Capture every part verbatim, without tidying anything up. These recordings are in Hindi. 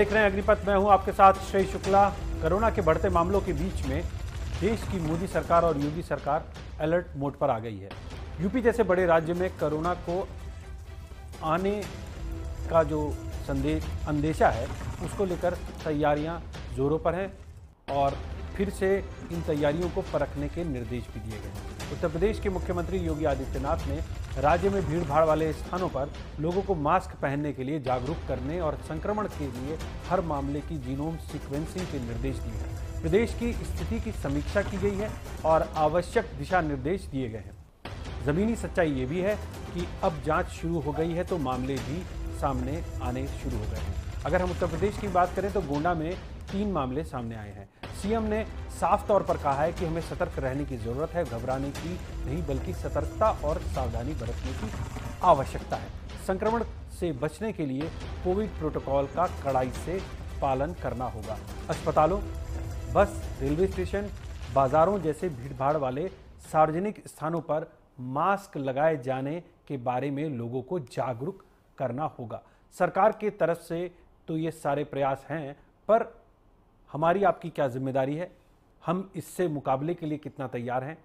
देख रहे हैं अग्निपथ, मैं हूं आपके साथ श्री शुक्ला। कोरोना के बढ़ते मामलों के बीच में देश की मोदी सरकार और योगी सरकार अलर्ट मोड पर आ गई है। यूपी जैसे बड़े राज्य में कोरोना को आने का जो संदेश अंदेशा है उसको लेकर तैयारियां जोरों पर हैं और फिर से इन तैयारियों को परखने के निर्देश भी दिए गए हैं। उत्तर प्रदेश के मुख्यमंत्री योगी आदित्यनाथ ने राज्य में भीड़भाड़ वाले स्थानों पर लोगों को मास्क पहनने के लिए जागरूक करने और संक्रमण के लिए हर मामले की जीनोम सीक्वेंसिंग के निर्देश दिए हैं। प्रदेश की स्थिति की समीक्षा की गई है और आवश्यक दिशा निर्देश दिए गए हैं। जमीनी सच्चाई ये भी है कि अब जांच शुरू हो गई है तो मामले भी सामने आने शुरू हो गए हैं। अगर हम उत्तर प्रदेश की बात करें तो गोंडा में तीन मामले सामने आए हैं। सीएम ने साफ तौर पर कहा है कि हमें सतर्क रहने की जरूरत है, घबराने की नहीं बल्कि सतर्कता और सावधानी बरतने की आवश्यकता है। संक्रमण से बचने के लिए कोविड प्रोटोकॉल का कड़ाई से पालन करना होगा। अस्पतालों, बस, रेलवे स्टेशन, बाजारों जैसे भीड़भाड़ वाले सार्वजनिक स्थानों पर मास्क लगाए जाने के बारे में लोगों को जागरूक करना होगा। सरकार के तरफ से तो ये सारे प्रयास हैं, पर हमारी आपकी क्या जिम्मेदारी है, हम इससे मुकाबले के लिए कितना तैयार हैं,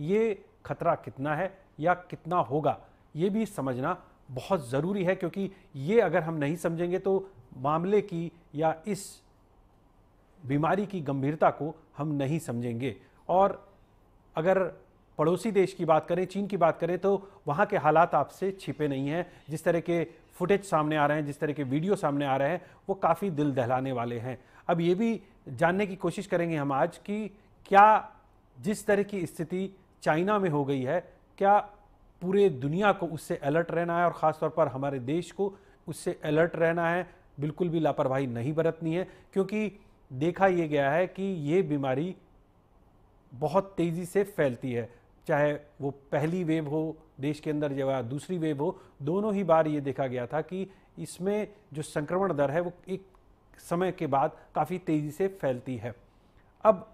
ये खतरा कितना है या कितना होगा, ये भी समझना बहुत ज़रूरी है। क्योंकि ये अगर हम नहीं समझेंगे तो मामले की या इस बीमारी की गंभीरता को हम नहीं समझेंगे। और अगर पड़ोसी देश की बात करें, चीन की बात करें, तो वहाँ के हालात आपसे छिपे नहीं हैं। जिस तरह के फुटेज सामने आ रहे हैं, जिस तरह के वीडियो सामने आ रहे हैं, वो काफ़ी दिल दहलाने वाले हैं। अब ये भी जानने की कोशिश करेंगे हम आज कि क्या जिस तरह की स्थिति चाइना में हो गई है, क्या पूरे दुनिया को उससे अलर्ट रहना है और ख़ासतौर पर हमारे देश को उससे अलर्ट रहना है, बिल्कुल भी लापरवाही नहीं बरतनी है। क्योंकि देखा ये गया है कि ये बीमारी बहुत तेज़ी से फैलती है, चाहे वो पहली वेव हो देश के अंदर या दूसरी वेव हो, दोनों ही बार ये देखा गया था कि इसमें जो संक्रमण दर है वो एक समय के बाद काफ़ी तेज़ी से फैलती है। अब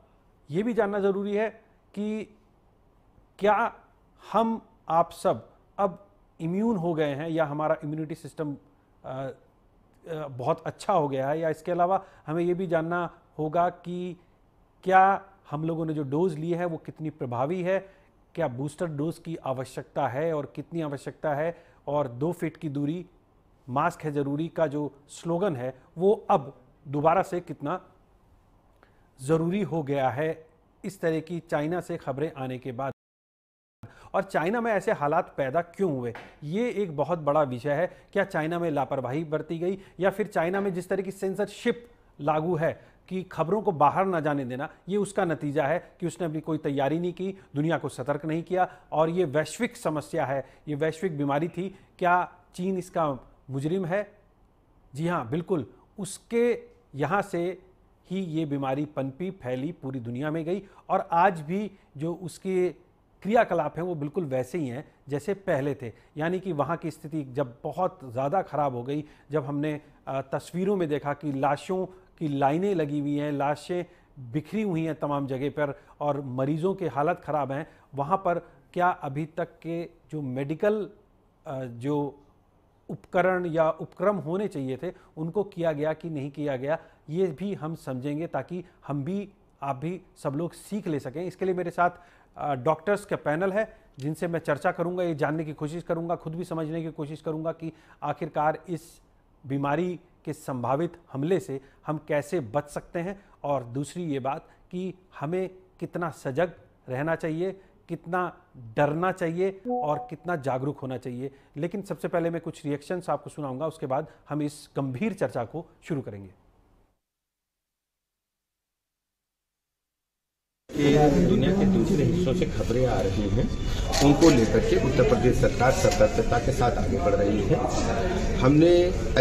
ये भी जानना ज़रूरी है कि क्या हम आप सब अब इम्यून हो गए हैं या हमारा इम्यूनिटी सिस्टम बहुत अच्छा हो गया है, या इसके अलावा हमें ये भी जानना होगा कि क्या हम लोगों ने जो डोज़ ली है वो कितनी प्रभावी है, क्या बूस्टर डोज की आवश्यकता है और कितनी आवश्यकता है, और दो फीट की दूरी, मास्क है ज़रूरी का जो स्लोगन है वो अब दोबारा से कितना ज़रूरी हो गया है इस तरह की चाइना से खबरें आने के बाद। और चाइना में ऐसे हालात पैदा क्यों हुए, ये एक बहुत बड़ा विषय है। क्या चाइना में लापरवाही बरती गई या फिर चाइना में जिस तरह की सेंसरशिप लागू है कि खबरों को बाहर ना जाने देना, ये उसका नतीजा है कि उसने अपनी कोई तैयारी नहीं की, दुनिया को सतर्क नहीं किया और ये वैश्विक समस्या है, ये वैश्विक बीमारी थी। क्या चीन इसका मुजरिम है? जी हाँ, बिल्कुल, उसके यहाँ से ही ये बीमारी पनपी, फैली, पूरी दुनिया में गई और आज भी जो उसके क्रियाकलाप हैं वो बिल्कुल वैसे ही हैं जैसे पहले थे। यानी कि वहाँ की स्थिति जब बहुत ज़्यादा ख़राब हो गई, जब हमने तस्वीरों में देखा कि लाशों की लाइनें लगी हुई हैं, लाशें बिखरी हुई हैं तमाम जगह पर और मरीजों के हालत ख़राब हैं, वहाँ पर क्या अभी तक के जो मेडिकल जो उपकरण या उपक्रम होने चाहिए थे उनको किया गया कि नहीं किया गया, ये भी हम समझेंगे ताकि हम भी, आप भी, सब लोग सीख ले सकें। इसके लिए मेरे साथ डॉक्टर्स का पैनल है जिनसे मैं चर्चा करूँगा, ये जानने की कोशिश करूँगा, खुद भी समझने की कोशिश करूँगा कि आखिरकार इस बीमारी के संभावित हमले से हम कैसे बच सकते हैं। और दूसरी ये बात कि हमें कितना सजग रहना चाहिए, कितना डरना चाहिए और कितना जागरूक होना चाहिए। लेकिन सबसे पहले मैं कुछ रिएक्शंस आपको सुनाऊंगा, उसके बाद हम इस गंभीर चर्चा को शुरू करेंगे। दुनिया के दूसरे हिस्सों से खबरें आ रही हैं, उनको लेकर के उत्तर प्रदेश सरकार सतर्कता के साथ आगे बढ़ रही है। हमने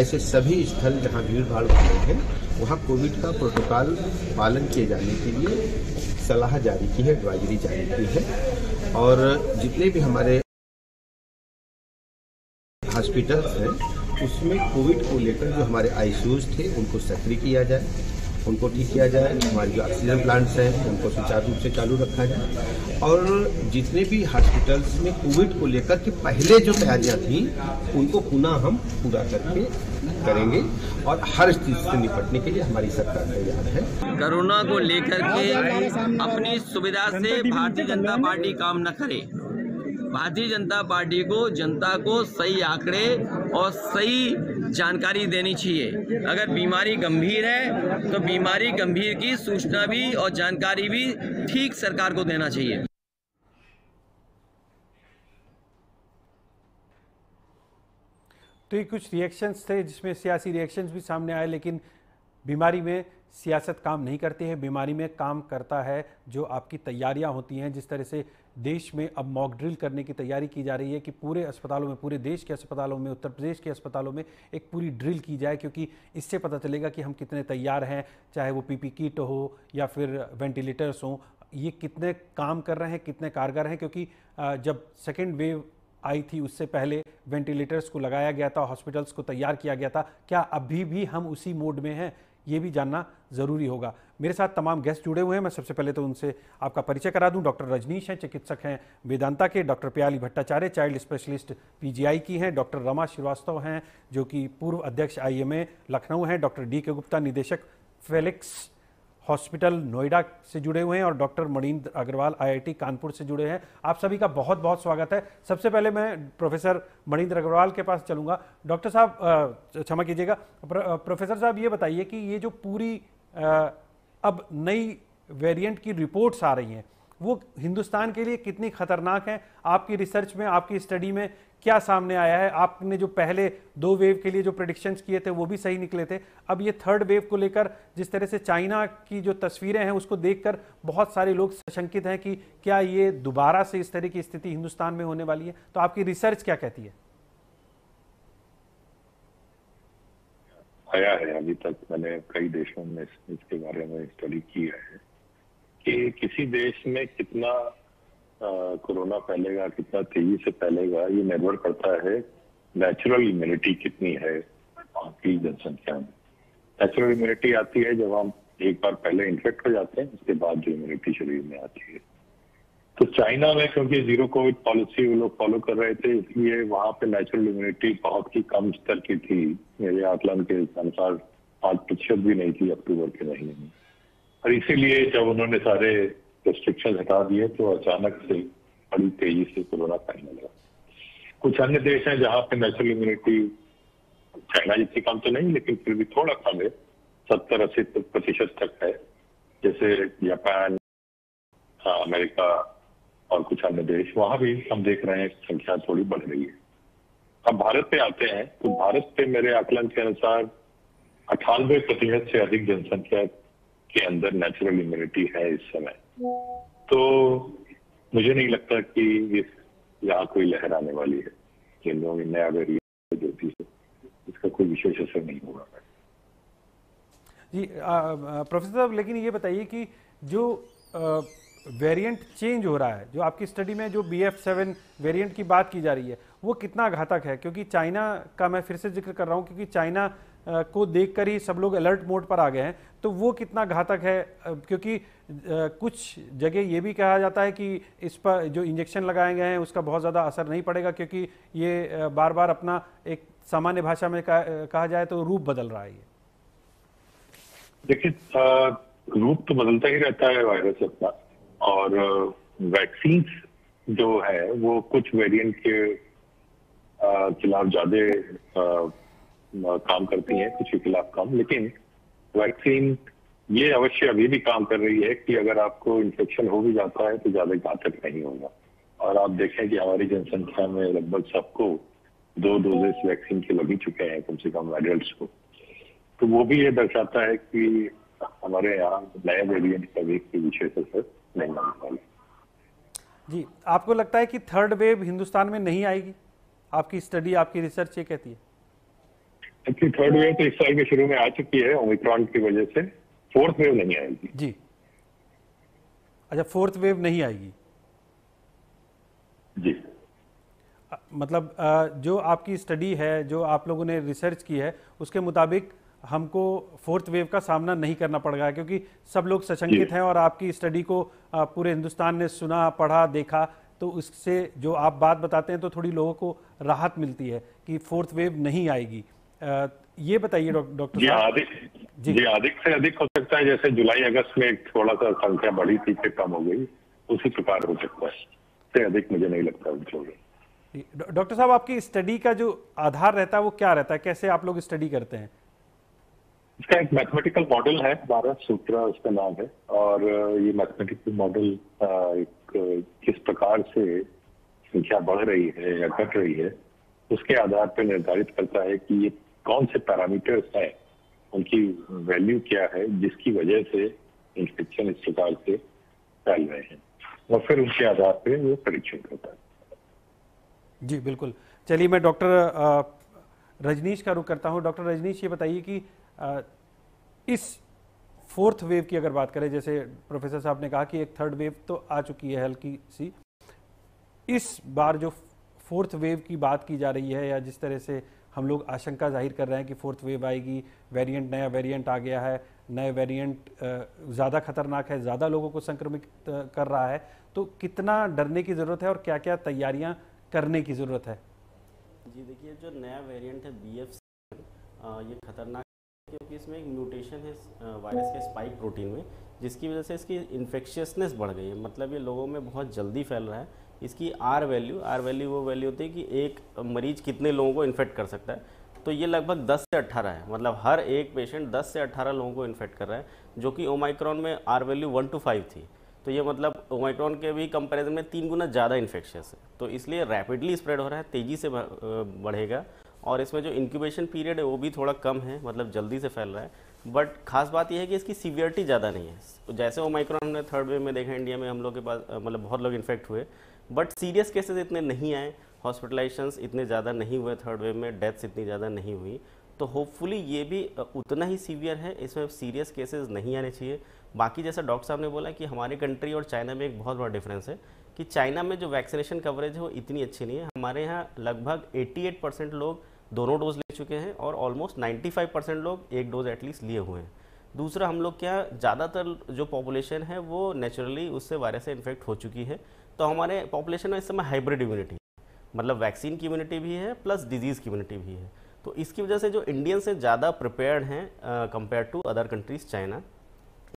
ऐसे सभी स्थल जहां भीड़ भाड़ वाले हैं वहां कोविड का प्रोटोकॉल पालन किए जाने के लिए सलाह जारी की है, एडवाइजरी जारी की है। और जितने भी हमारे हॉस्पिटल्स हैं उसमें कोविड को लेकर जो हमारे आईसीयूज थे उनको सक्रिय किया जाए, उनको ठीक किया जाए, हमारे जो ऑक्सीजन प्लांट्स हैं उनको सुचारू रूप से चालू रखा जाए। और जितने भी हॉस्पिटल्स में कोविड को लेकर के पहले जो तैयारियां थी उनको पुनः हम पूरा करके करेंगे और हर स्थिति से निपटने के लिए हमारी सरकार तैयार है। कोरोना को लेकर के अपनी सुविधा से भारतीय जनता पार्टी काम न करे। भारतीय जनता पार्टी को जनता को सही आंकड़े और सही जानकारी देनी चाहिए। अगर बीमारी गंभीर है तो बीमारी गंभीर की सूचना भी और जानकारी भी ठीक सरकार को देना चाहिए। तो ये कुछ रिएक्शंस थे जिसमें सियासी रिएक्शंस भी सामने आए, लेकिन बीमारी में सियासत काम नहीं करती है, बीमारी में काम करता है जो आपकी तैयारियां होती हैं। जिस तरह से देश में अब मॉक ड्रिल करने की तैयारी की जा रही है कि पूरे अस्पतालों में, पूरे देश के अस्पतालों में, उत्तर प्रदेश के अस्पतालों में एक पूरी ड्रिल की जाए, क्योंकि इससे पता चलेगा कि हम कितने तैयार हैं, चाहे वो पीपी किट हो या फिर वेंटिलेटर्स हों, ये कितने काम कर रहे हैं, कितने कारगर हैं। क्योंकि जब सेकेंड वेव आई थी उससे पहले वेंटिलेटर्स को लगाया गया था, हॉस्पिटल्स को तैयार किया गया था। क्या अभी भी हम उसी मोड में हैं, ये भी जानना ज़रूरी होगा। मेरे साथ तमाम गेस्ट जुड़े हुए हैं, मैं सबसे पहले तो उनसे आपका परिचय करा दूं। डॉक्टर रजनीश हैं, चिकित्सक हैं वेदांता के, डॉक्टर प्याली भट्टाचार्य चाइल्ड स्पेशलिस्ट पीजीआई की हैं, डॉक्टर रमा श्रीवास्तव हैं जो कि पूर्व अध्यक्ष आईएमए लखनऊ हैं, डॉक्टर डी के गुप्ता निदेशक फेलिक्स हॉस्पिटल नोएडा से जुड़े हुए हैं और डॉक्टर मणिंद्र अग्रवाल आईआईटी कानपुर से जुड़े हैं। आप सभी का बहुत बहुत स्वागत है। सबसे पहले मैं प्रोफेसर मणिंद्र अग्रवाल के पास चलूँगा। डॉक्टर साहब क्षमा कीजिएगा, प्रोफेसर साहब ये बताइए कि ये जो पूरी आ, अब नई वेरिएंट की रिपोर्ट्स आ रही हैं वो हिंदुस्तान के लिए कितनी खतरनाक हैं? आपकी रिसर्च में, आपकी स्टडी में क्या सामने आया है? आपने जो पहले दो वेव के लिए जो प्रेडिक्शंस किए थे वो भी सही निकले थे। अब ये थर्ड वेव को लेकर जिस तरह से चाइना की जो तस्वीरें हैं उसको देखकर बहुत सारे लोग शंकित हैं कि क्या ये दोबारा से इस तरह की स्थिति हिंदुस्तान में होने वाली है, तो आपकी रिसर्च क्या कहती है? आया है, अभी तक मैंने कई देशों में इसके बारे में स्टडी किया है कि किसी देश में कितना कोरोना फैलेगा, कितना तेजी से फैलेगा, ये निर्भर करता है नेचुरल इम्यूनिटी कितनी है आपकी जनसंख्या में। नेचुरल इम्यूनिटी आती है जब हम एक बार पहले इन्फेक्ट हो जाते हैं, उसके बाद जो इम्यूनिटी शरीर में आती है। तो चाइना में क्योंकि जीरो कोविड पॉलिसी वो लोग फॉलो कर रहे थे, इसलिए वहाँ पे नेचुरल इम्यूनिटी बहुत ही कम स्तर की थी। मेरे आकलन के अनुसार पाँच प्रतिशत भी नहीं थी अक्टूबर के महीने में, और इसीलिए जब उन्होंने सारे रिस्ट्रिक्शन हटा दिए तो अचानक से बड़ी तेजी से कोरोना फैलने लगा। कुछ अन्य देश हैं जहाँ पे नेचुरल इम्यूनिटी चाइना जितनी कम तो नहीं, लेकिन फिर भी थोड़ा कम है, सत्तर अस्सी प्रतिशत तक है, जैसे जापान, अमेरिका और कुछ अन्य देश, वहाँ भी हम देख रहे हैं संख्या थोड़ी बढ़ रही है। अब भारत पे आते हैं तो भारत पे मेरे आकलन के अनुसार अट्ठानवे प्रतिशत से अधिक जनसंख्या के अंदर नेचुरल इम्यूनिटी है इस समय, तो मुझे नहीं लगता कि इस यहाँ कोई लहर आने वाली है। जिनों में नया वेरिएंट जो है इसका कोई विशेष असर नहीं होगा जी। प्रोफेसर साहब, लेकिन ये बताइए कि जो आ, वेरिएंट चेंज हो रहा है, जो आपकी स्टडी में जो बी एफ सेवन वेरिएंट की बात की जा रही है वो कितना घातक है? क्योंकि चाइना का मैं फिर से जिक्र कर रहा हूँ, क्योंकि चाइना को देखकर ही सब लोग अलर्ट मोड पर आ गए हैं, तो वो कितना घातक है? क्योंकि कुछ जगह ये भी कहा जाता है कि इस पर जो इंजेक्शन लगाए गए हैं उसका बहुत ज़्यादा असर नहीं पड़ेगा, क्योंकि ये बार बार अपना एक सामान्य भाषा में कहा जाए तो रूप बदल रहा है। ये देखिए, रूप तो बदलता ही रहता है वायरस अपना, और वैक्सीन जो है वो कुछ वेरिएंट के खिलाफ ज़्यादा काम करती है, कुछ के खिलाफ कम, लेकिन वैक्सीन ये अवश्य अभी भी काम कर रही है कि अगर आपको इन्फेक्शन हो भी जाता है तो ज्यादा घातक नहीं होगा। और आप देखें कि हमारी जनसंख्या में लगभग सबको दो डोजेस वैक्सीन के लगी चुके हैं, कम से कम एडल्ट को, तो वो भी ये दर्शाता है कि हमारे यहाँ नए वेरिएंट का भी विशेष असर नहीं आने वाला जी। आपको लगता है कि थर्ड वेव हिंदुस्तान में नहीं आएगी? आपकी स्टडी, आपकी रिसर्च ये कहती है? एक्चुअली थर्ड वेव तो इस साल के शुरू में आ चुकी है ओमिक्रॉन की वजह से, फोर्थ वेव नहीं आएगी जी। अच्छा, फोर्थ वेव नहीं आएगी जी। मतलब जो आपकी स्टडी है, जो आप लोगों ने रिसर्च की है, उसके मुताबिक हमको फोर्थ वेव का सामना नहीं करना पड़ रहा है, क्योंकि सब लोग सशंकित हैं और आपकी स्टडी को पूरे हिंदुस्तान ने सुना, पढ़ा, देखा, तो उससे जो आप बात बताते हैं तो थोड़ी लोगों को राहत मिलती है कि फोर्थ वेव नहीं आएगी। ये बताइए डॉक्टर जी। अधिक जी अधिक से अधिक हो सकता है, जैसे जुलाई अगस्त में थोड़ा सा संख्या बढ़ी थी फिर कम हो गई, उसी प्रकार हो सकता है, इससे अधिक मुझे नहीं लगता है। डॉक्टर साहब, आपकी स्टडी का जो आधार रहता है वो क्या रहता है, कैसे आप लोग स्टडी करते हैं? इसका एक मैथमेटिकल मॉडल है, भारत सूत्र उसका नाम है, और ये मैथमेटिकल मॉडल किस प्रकार से संख्या बढ़ रही है या घट रही है उसके आधार पर निर्धारित करता है कि ये कौन से पैरामीटर्स हैं, उनकी वैल्यू क्या है जिसकी वजह से इंफेक्शन इस प्रकार से फैल रहे हैं, और फिर उसके आधार पर वो परीक्षण करता है। जी बिल्कुल। चलिए मैं डॉक्टर रजनीश का रुख करता हूँ। डॉक्टर रजनीश, ये बताइए कि आ, इस फोर्थ वेव की अगर बात करें, जैसे प्रोफेसर साहब ने कहा कि एक थर्ड वेव तो आ चुकी है हल्की सी, इस बार जो फोर्थ वेव की बात की जा रही है या जिस तरह से हम लोग आशंका जाहिर कर रहे हैं कि फोर्थ वेव आएगी, वेरिएंट नया वेरिएंट आ गया है, नए वेरिएंट ज़्यादा खतरनाक है, ज़्यादा लोगों को संक्रमित कर रहा है, तो कितना डरने की ज़रूरत है और क्या क्या तैयारियाँ करने की ज़रूरत है? जी देखिए, जो नया वेरिएंट है बी एफ सेवन, ये खतरनाक क्योंकि इसमें एक म्यूटेशन है वायरस के स्पाइक प्रोटीन में, जिसकी वजह से इसकी इन्फेक्शियसनेस बढ़ गई है। मतलब ये लोगों में बहुत जल्दी फैल रहा है। इसकी आर वैल्यू आर वैल्यू वो वैल्यू होती है कि एक मरीज कितने लोगों को इन्फेक्ट कर सकता है, तो ये लगभग दस से अठारह है। मतलब हर एक पेशेंट दस से अठारह लोगों को इन्फेक्ट कर रहा है, जो कि ओमाइक्रॉन में R value one two five थी, तो ये मतलब ओमाइक्रॉन के भी कंपेरिजन में तीन गुना ज़्यादा इन्फेक्शियस है। तो इसलिए रैपिडली स्प्रेड हो रहा है, तेज़ी से बढ़ेगा, और इसमें जो इंक्यूबेशन पीरियड है वो भी थोड़ा कम है, मतलब जल्दी से फैल रहा है। बट खास बात यह है कि इसकी सीवियरिटी ज़्यादा नहीं है। जैसे ओमाइक्रॉन हमने थर्ड वेव में देखा, इंडिया में हम लोग के पास मतलब बहुत लोग इन्फेक्ट हुए, बट सीरियस केसेस इतने नहीं आए, हॉस्पिटलाइजेशंस इतने ज़्यादा नहीं हुए, थर्ड वेव में डेथ्स इतनी ज़्यादा नहीं हुई, तो होपफुली ये भी उतना ही सीवियर है, इसमें सीरियस केसेस नहीं आने चाहिए। बाकी जैसा डॉक्टर साहब ने बोला कि हमारी कंट्री और चाइना में एक बहुत बड़ा डिफरेंस है कि चाइना में जो वैक्सीनेशन कवरेज है वो इतनी अच्छी नहीं है। हमारे यहाँ लगभग अठासी परसेंट लोग दोनों डोज ले चुके हैं और ऑलमोस्ट पचानवे परसेंट लोग एक डोज एटलीस्ट लिए हुए हैं। दूसरा, हम लोग क्या ज़्यादातर जो पॉपुलेशन है वो नेचुरली उससे वायरस से इन्फेक्ट हो चुकी है, तो हमारे पॉपुलेशन में इस समय हाइब्रिड इम्यूनिटी, मतलब वैक्सीन की इम्यूनिटी भी है प्लस डिजीज़ की इम्यूनिटी भी है, तो इसकी वजह से जो इंडियंस हैं ज़्यादा प्रिपेयर्ड हैं compare to other countries China.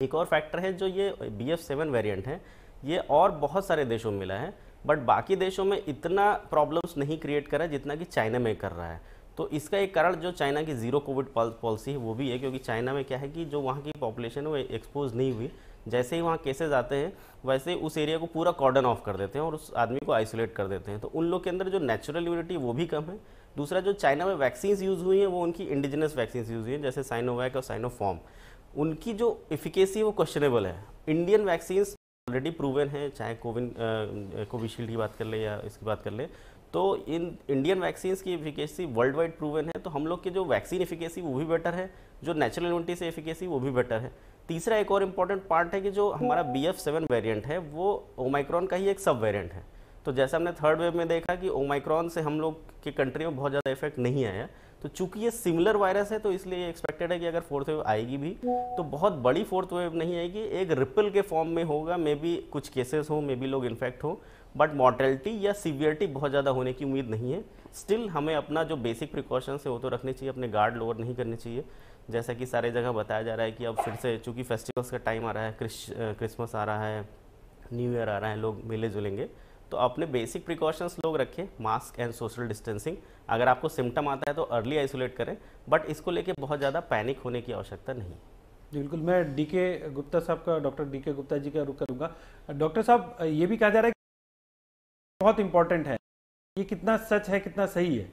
एक और फैक्टर है जो ये बी एफ सेवन वेरियंट है, ये और बहुत सारे देशों में मिला है, बट बाकी देशों में इतना प्रॉब्लम्स नहीं क्रिएट कर रहा है जितना कि चाइना में कर रहा है। तो इसका एक कारण जो चाइना की जीरो कोविड पॉलिसी है वो भी है, क्योंकि चाइना में क्या है कि जो वहाँ की पॉपुलेशन है वो एक्सपोज नहीं हुई, जैसे ही वहाँ केसेज आते हैं वैसे उस एरिया को पूरा कॉर्डन ऑफ कर देते हैं और उस आदमी को आइसोलेट कर देते हैं, तो उन लोग के अंदर जो नेचुरल इम्यूनिटी वो भी कम है। दूसरा, जो चाइना में वैक्सीन्स यूज़ हुई हैं वो उनकी इंडिजिनस वैक्सीन्स यूज़ हुई हैं, जैसे साइनोवैक और साइनोफॉर्म, उनकी जो एफिकेसी वो क्वेश्चनेबल है। इंडियन वैक्सीन्स ऑलरेडी प्रूवन है, चाहे कोविन कोविशील्ड की बात कर ले या इसकी बात कर ले, तो इन इंडियन वैक्सीन्स की एफिकेसी वर्ल्ड वाइड प्रूवन है, तो हम लोग की जो वैक्सीन एफिकेसी वो भी बेटर है, जो नेचुरल इम्यूनिटी से एफिकेसी वो भी बेटर है। तीसरा, एक और इम्पॉर्टेंट पार्ट है कि जो हमारा बी एफ सेवन वेरियंट है वो ओमाइक्रॉन का ही एक सब वेरियंट है, तो जैसा हमने थर्ड वेव में देखा कि ओमाइक्रॉन से हम लोग के कंट्री में बहुत ज़्यादा इफेक्ट नहीं आया, तो चूंकि ये सिमिलर वायरस है तो इसलिए ये एक्सपेक्टेड है कि अगर फोर्थ वेव आएगी भी तो बहुत बड़ी फोर्थ वेव नहीं आएगी, एक रिपल के फॉर्म में होगा, मे बी कुछ केसेस हो, मे बी लोग इन्फेक्ट हो, बट मॉर्टेलिटी या सीवियरिटी बहुत ज़्यादा होने की उम्मीद नहीं है। स्टिल हमें अपना जो बेसिक प्रिकॉशंस है वो तो रखने चाहिए, अपने गार्ड लोअर नहीं करने चाहिए, जैसा कि सारे जगह बताया जा रहा है कि अब फिर से चूँकि फेस्टिवल्स का टाइम आ रहा है, क्रिसमस आ रहा है, न्यू ईयर आ रहा है, लोग मिले जुलेंगे, तो अपने बेसिक प्रिकॉशंस लोग रखें, मास्क एंड सोशल डिस्टेंसिंग, अगर आपको सिम्टम आता है तो अर्ली आइसोलेट करें, बट इसको लेके बहुत ज़्यादा पैनिक होने की आवश्यकता नहीं। जी बिल्कुल, मैं डी के गुप्ता साहब का डॉक्टर डी के गुप्ता जी का रुख करूँगा। डॉक्टर साहब, ये भी कहा जा रहा है कि बहुत इम्पोर्टेंट है, ये कितना सच है, कितना सही है?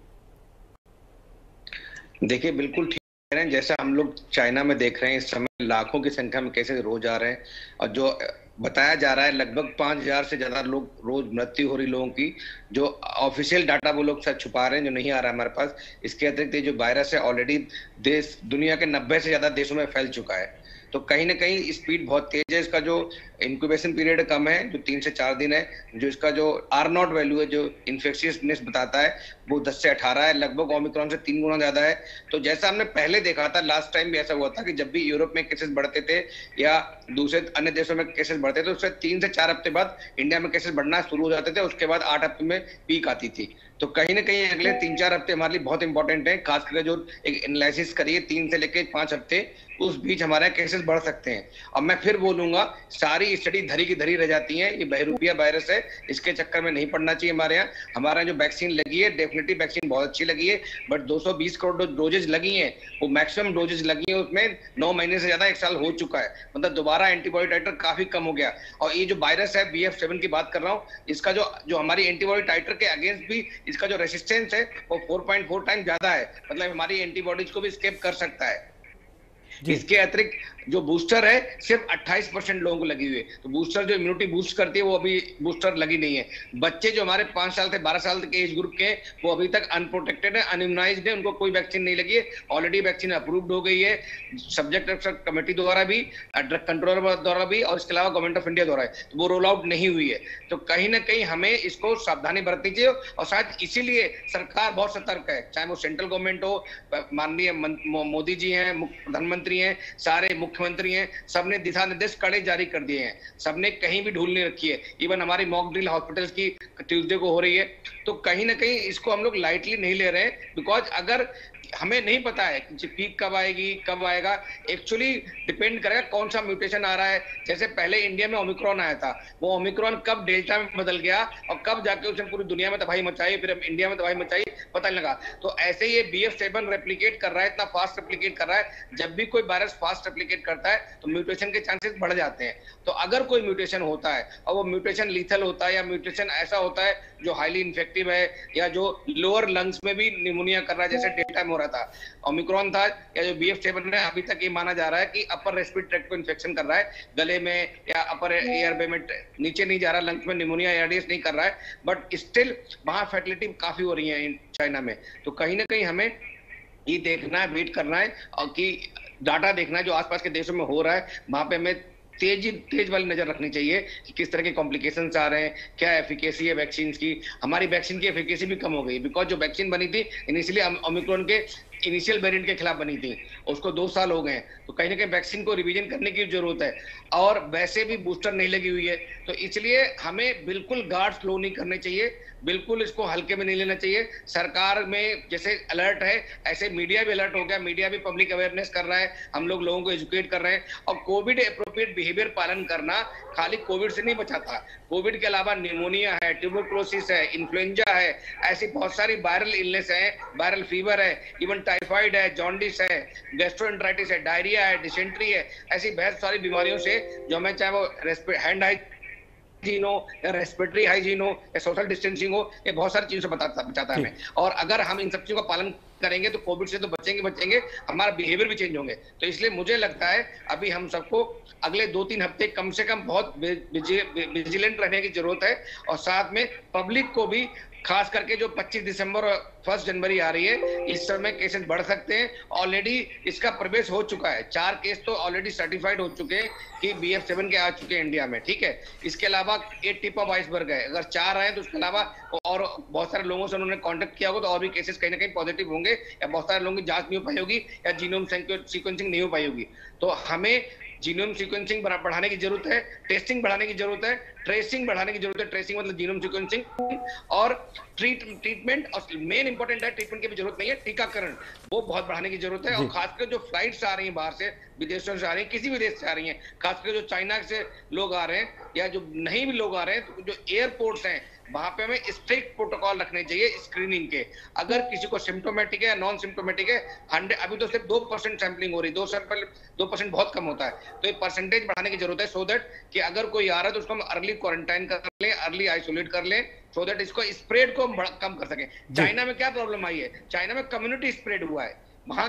देखिए, बिल्कुल ठीक कह रहे हैं, जैसा हम लोग चाइना में देख रहे हैं इस समय लाखों की संख्या में केसेस रोज आ रहे हैं, और जो बताया जा रहा है लगभग पांच हजार से ज्यादा लोग रोज मृत्यु हो रही लोगों की, जो ऑफिशियल डाटा वो लोग सब छुपा रहे हैं, जो नहीं आ रहा हमारे पास। इसके अतिरिक्त जो वायरस है ऑलरेडी देश दुनिया के नब्बे से ज्यादा देशों में फैल चुका है, तो कहीं ना कहीं स्पीड बहुत तेज है। इसका जो इंक्यूबेशन पीरियड कम है, जो तीन से चार दिन है, जो इसका जो आर नॉट वैल्यू है, जो इन्फेक्शियसनेस बताता है वो दस से अठारह है, लगभग ओमिक्रॉन से तीन गुना ज्यादा है। तो जैसा हमने पहले देखा था, लास्ट टाइम भी ऐसा हुआ था कि जब भी यूरोप में केसेस बढ़ते थे या दूसरे अन्य देशों में केसेस बढ़ते थे, उससे तीन से चार हफ्ते बाद इंडिया में केसेस बढ़ना शुरू हो जाते थे, उसके बाद आठ हफ्ते में पीक आती थी। तो कहीं ना कहीं अगले तीन चार हफ्ते हमारे लिए बहुत इंपॉर्टेंट है, खासकर जो एक एनालिसिस करिए तीन से लेकर पांच हफ्ते, उस बीच हमारे केसेस बढ़ सकते हैं। अब मैं फिर बोलूंगा सारी स्टडी धरी की धरी रह जाती है, ये बहरूपिया वायरस है, इसके चक्कर में नहीं पड़ना चाहिए। हमारे यहाँ हमारा जो वैक्सीन लगी है, डेफिनेटली वैक्सीन बहुत अच्छी लगी है, बट दो सौ बीस करोड़ डोजेज लगी है, वो मैक्सिमम डोजेज लगी है, उसमें नौ महीने से ज्यादा एक साल हो चुका है, मतलब दोबारा एंटीबॉडी टाइटर काफी कम हो गया। और ये जो वायरस है बी एफ सेवन की बात कर रहा हूँ, इसका जो जो हमारी एंटीबॉडी टाइटर के अगेंस्ट भी इसका जो रेसिस्टेंस है वो फोर पॉइंट फोर टाइम ज्यादा है, मतलब हमारी एंटीबॉडीज को भी स्केप कर सकता है। इसके अतिरिक्त जो बूस्टर है सिर्फ अट्ठाईस परसेंट लोगों को लगी हुई है, तो बूस्टर जो इम्यूनिटी बूस्ट करती है वो अभी बूस्टर लगी नहीं है। बच्चे जो हमारे पांच साल से बारह साल के एज ग्रुप के वो अभी तक अनप्रोटेक्टेड है, अनइम्यूनाइज्ड है, उनको कोई वैक्सीन नहीं लगी है। ऑलरेडी वैक्सीन अप्रूव्ड हो गई है सब्जेक्ट कमेटी द्वारा भी, ड्रग कंट्रोलर द्वारा भी, और इसके अलावा गवर्नमेंट ऑफ इंडिया द्वारा है, तो वो रोल आउट नहीं हुई है। तो कहीं ना कहीं हमें इसको सावधानी बरतनी चाहिए, और शायद इसीलिए सरकार बहुत सतर्क है, चाहे वो सेंट्रल गवर्नमेंट हो, माननीय मोदी जी हैं प्रधानमंत्री हैं, सारे मुख्यमंत्री हैं, सबने दिशा निर्देश कड़े जारी कर दिए हैं, सबने कहीं भी ढील नहीं रखी है। इवन हमारी मॉक ड्रिल हॉस्पिटल्स की ट्यूसडे को हो रही है, तो कहीं ना कहीं इसको हम लोग लाइटली नहीं ले रहे हैं, बिकॉज अगर हमें नहीं पता है कि पीक कब आएगी कब आएगा, एक्चुअली डिपेंड करेगा कौन सा म्यूटेशन आ रहा है। जैसे पहले इंडिया में ओमिक्रॉन आया था, वो ओमिक्रॉन कब डेल्टा में बदल गया और कब जाके उसने पूरी दुनिया में तबाही मचाई, फिर इंडिया में तबाही मचाई, पता नहीं लगा। तो ऐसे ये बी एफ सेवन रेप्लिकेट कर रहा है, इतना फास्ट रेप्लिकेट कर रहा है, जब भी कोई वायरस फास्ट रेप्लिकेट करता है तो म्यूटेशन के चांसेस बढ़ जाते हैं। तो अगर कोई म्यूटेशन होता है और वो म्यूटेशन लीथल होता है या म्यूटेशन ऐसा होता है जो हाईली इन्फेक्टिव है या जो लोअर लंग्स में भी निमोनिया कर रहा है, जैसे डेल्टा में हो रहा था, ओमिक्रॉन था या जो बी एफ सेवन है, अभी तक ये माना जा रहा है कि अपर रेस्पिरेटरी ट्रैक्ट को इन्फेक्शन कर रहा है, गले में या अपर एयर वे में, नीचे नहीं जा रहा, लंग्स में निमोनिया एआरडीएस नहीं कर रहा है, बट स्टिल वहां फैटिलिटी काफी हो रही है चाइना में। तो कहीं ना कहीं हमें ये देखना है, वेट करना है, और कि डाटा देखना है जो आसपास के देशों में हो रहा है, वहां पे हमें तेजी तेज वाली नजर रखनी चाहिए कि किस तरह के कॉम्प्लिकेशंस आ रहे हैं, क्या एफिकेसी है वैक्सीन की। हमारी वैक्सीन की एफिकेसी भी कम हो गई, बिकॉज जो वैक्सीन बनी थी इनिशियली ओमिक्रॉन के इनिशियल वेरिएंट के खिलाफ बनी थी, उसको दो साल हो गए, तो कहीं ना कहीं वैक्सीन को रिवीजन करने की जरूरत है, और वैसे भी बूस्टर नहीं लगी हुई है। तो इसलिए हमें बिल्कुल गार्ड स्लो नहीं करने चाहिए, बिल्कुल इसको हल्के में नहीं लेना चाहिए। सरकार में जैसे अलर्ट है, ऐसे मीडिया भी अलर्ट हो गया, मीडिया भी पब्लिक अवेयरनेस कर रहा है, हम लोग लोगों को एजुकेट कर रहे हैं, और कोविड एप्रोप्रिएट बिहेवियर पालन करना खाली कोविड से नहीं बचाता, कोविड के अलावा निमोनिया है, ट्यूबरक्लोसिस है, इन्फ्लुएंजा है, ऐसी बहुत सारी वायरल इलनेस है, वायरल फीवर है, इवन टाइफाइड है, जॉन्डिस है, गैस्ट्रोएंटेराइटिस है, डायरिया है, डिसेंट्री है, ऐसी बहुत सारी बीमारियों से जो हमें, चाहे वो हैंड हाइज रेस्पिरेटरी हाइजीन हो या सोशल डिस्टेंसिंग हो, ये बहुत सारी चीजों से बताता बचाता है हमें। और अगर हम इन सब चीजों का पालन करेंगे तो कोविड से तो बचेंगे बचेंगे हमारा बिहेवियर भी चेंज होंगे। तो इसलिए मुझे लगता है अभी हम सबको अगले दो तीन हफ्ते कम से कम बहुत विजिलेंट रहने की जरूरत है, और साथ में पब्लिक को भी, खास करके जो पच्चीस दिसंबर और फर्स्ट जनवरी आ रही है, इस समय केसेस बढ़ सकते हैं। ऑलरेडी इसका प्रवेश हो चुका है, चार केस तो ऑलरेडी सर्टिफाइड हो चुके हैं कि बी एफ सेवन के आ चुके हैं इंडिया में, ठीक है। इसके अलावा एक टिप ऑफ आइसबर्ग है, अगर चार आए तो उसके अलावा और बहुत सारे लोगों से उन्होंने कॉन्टेक्ट किया होगा, तो और भी केसेस कहीं ना कहीं पॉजिटिव होंगे, या बहुत सारे लोगों की जाँच नहीं हो पाई होगी, या जीनोम सीक्वेंसिंग नहीं हो पाई होगी। तो हमें जीनोम सीक्वेंसिंग बढ़ाने की जरूरत है, टेस्टिंग बढ़ाने की जरूरत है, ट्रेसिंग बढ़ाने की जरूरत है, ट्रेसिंग मतलब जीनोम सीक्वेंसिंग, और ट्रीट ट्रीटमेंट, और मेन इंपॉर्टेंट है ट्रीटमेंट की भी जरूरत नहीं है, टीकाकरण वो बहुत बढ़ाने की जरूरत है। और खासकर जो फ्लाइट्स आ रही हैं बाहर से, विदेशों से आ रही हैं, किसी भी देश से आ रही हैं, खासकर जो चाइना से लोग आ रहे हैं या जो नहीं भी लोग आ रहे हैं, तो जो एयरपोर्ट्स हैं वहां पे हमें स्ट्रिक्ट प्रोटोकॉल रखने चाहिए स्क्रीनिंग के। अगर किसी को सिम्टोमेटिक है या नॉन सिम्टोमेटिक है, हंड्रेड अभी तो सिर्फ दो परसेंट सैम्पलिंग हो रही है, दो सैंपल दो परसेंट बहुत कम होता है, तो ये परसेंटेज बढ़ाने की जरूरत है, सो दैट कि अगर कोई आ रहा है तो उसको हम अर्ली क्वारंटाइन कर लें, अर्ली आइसोलेट कर लें, सो दैट इसको स्प्रेड को कम कर सके। चाइना में क्या प्रॉब्लम आई है, चाइना में कम्युनिटी स्प्रेड हुआ है, वहां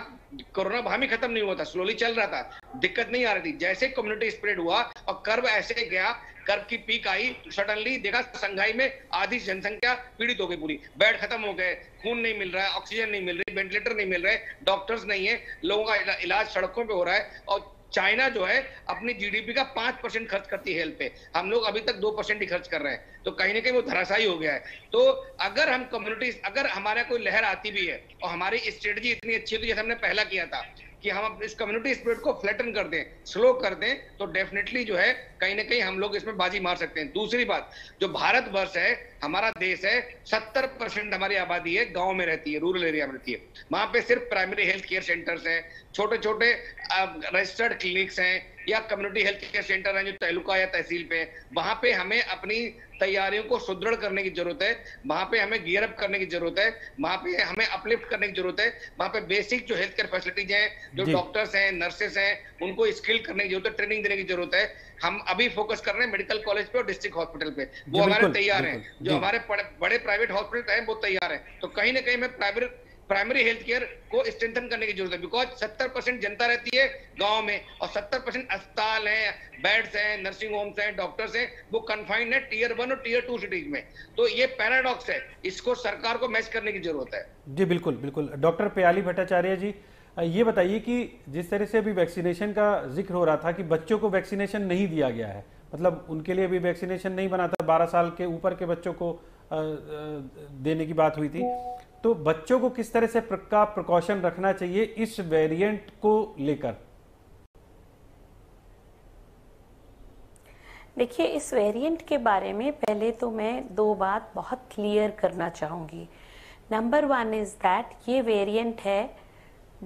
कोरोना वहां भी खत्म नहीं हुआ था, स्लोली चल रहा था, दिक्कत नहीं आ रही थी। जैसे कम्युनिटी स्प्रेड हुआ और कर्व ऐसे गया, कर्व की पीक आई, सडनली देखा संघाई में आधी जनसंख्या पीड़ित हो गई पूरी, बेड खत्म हो गए, खून नहीं मिल रहा है, ऑक्सीजन नहीं मिल रही, वेंटिलेटर नहीं मिल रहे, डॉक्टर्स नहीं है, लोगों का इलाज सड़कों पर हो रहा है। और चाइना जो है अपनी जीडीपी का पांच परसेंट खर्च करती है हेल्थ पे, हम लोग अभी तक दो परसेंट ही खर्च कर रहे हैं, तो कहीं ना कहीं वो धराशायी हो गया है। तो अगर हम कम्युनिटीज, अगर हमारा कोई लहर आती भी है और हमारी स्ट्रेटजी इतनी अच्छी है, तो जैसे हमने पहला किया था कि हम इस कम्युनिटी स्प्रेड को फ्लैटन कर दें, स्लो कर दें, तो डेफिनेटली जो है कहीं ना कहीं हम लोग इसमें बाजी मार सकते हैं। दूसरी बात, जो भारत वर्ष है, हमारा देश है, सत्तर परसेंट हमारी आबादी है गांव में रहती है, रूरल एरिया में रहती है। वहां पे सिर्फ प्राइमरी हेल्थ केयर सेंटर्स हैं, छोटे छोटे रजिस्टर्ड क्लिनिक्स हैं या कम्युनिटी हेल्थ केयर सेंटर हैं जो तालुका या तहसील पे। वहां पे हमें अपनी तैयारियों को सुदृढ़ करने की जरूरत है, वहां पे हमें गियर अप करने की जरूरत है, वहां पे हमें अपलिफ्ट करने की जरूरत है, वहां पे बेसिक जो हेल्थ केयर फैसिलिटीज हैं, जो डॉक्टर्स हैं, नर्सेस हैं, उनको स्किल करने की जरूरत है, ट्रेनिंग देने की जरूरत है। हम अभी फोकस कर रहे हैं मेडिकल कॉलेज पे और डिस्ट्रिक्ट हॉस्पिटल पे, वो हमारे तैयार हैं। जो हमारे बड़े प्राइवेट हॉस्पिटल हैं वो तैयार हैं। तो कहीं ना कहीं हमें प्राइवेट प्राइमरी हेल्थ केयर को स्ट्रेंथन करने की जरूरत है, बिकॉज सत्तर परसेंट जनता रहती है गांव में और सत्तर परसेंट अस्पताल हैं, बेड्स हैं, नर्सिंग होम्स हैं, डॉक्टर्स हैं, वो कन्फाइंड है टीयर वन और टीयर टू सिटीज में। तो ये पैराडॉक्स है, इसको सरकार को मैच करने की जरूरत है। जी बिल्कुल बिल्कुल। डॉक्टर प्याली भट्टाचार्य जी, ये बताइए कि जिस तरह से अभी वैक्सीनेशन का जिक्र हो रहा था कि बच्चों को वैक्सीनेशन नहीं दिया गया है, मतलब उनके लिए अभी वैक्सीनेशन नहीं बना था, बारह साल के ऊपर के बच्चों को देने की बात हुई थी, तो बच्चों को किस तरह से का प्रिकॉशन रखना चाहिए इस वेरिएंट को लेकर? देखिए, इस वेरिएंट के बारे में पहले तो मैं दो बात बहुत क्लियर करना चाहूंगी। नंबर वन इज दैट ये वेरिएंट है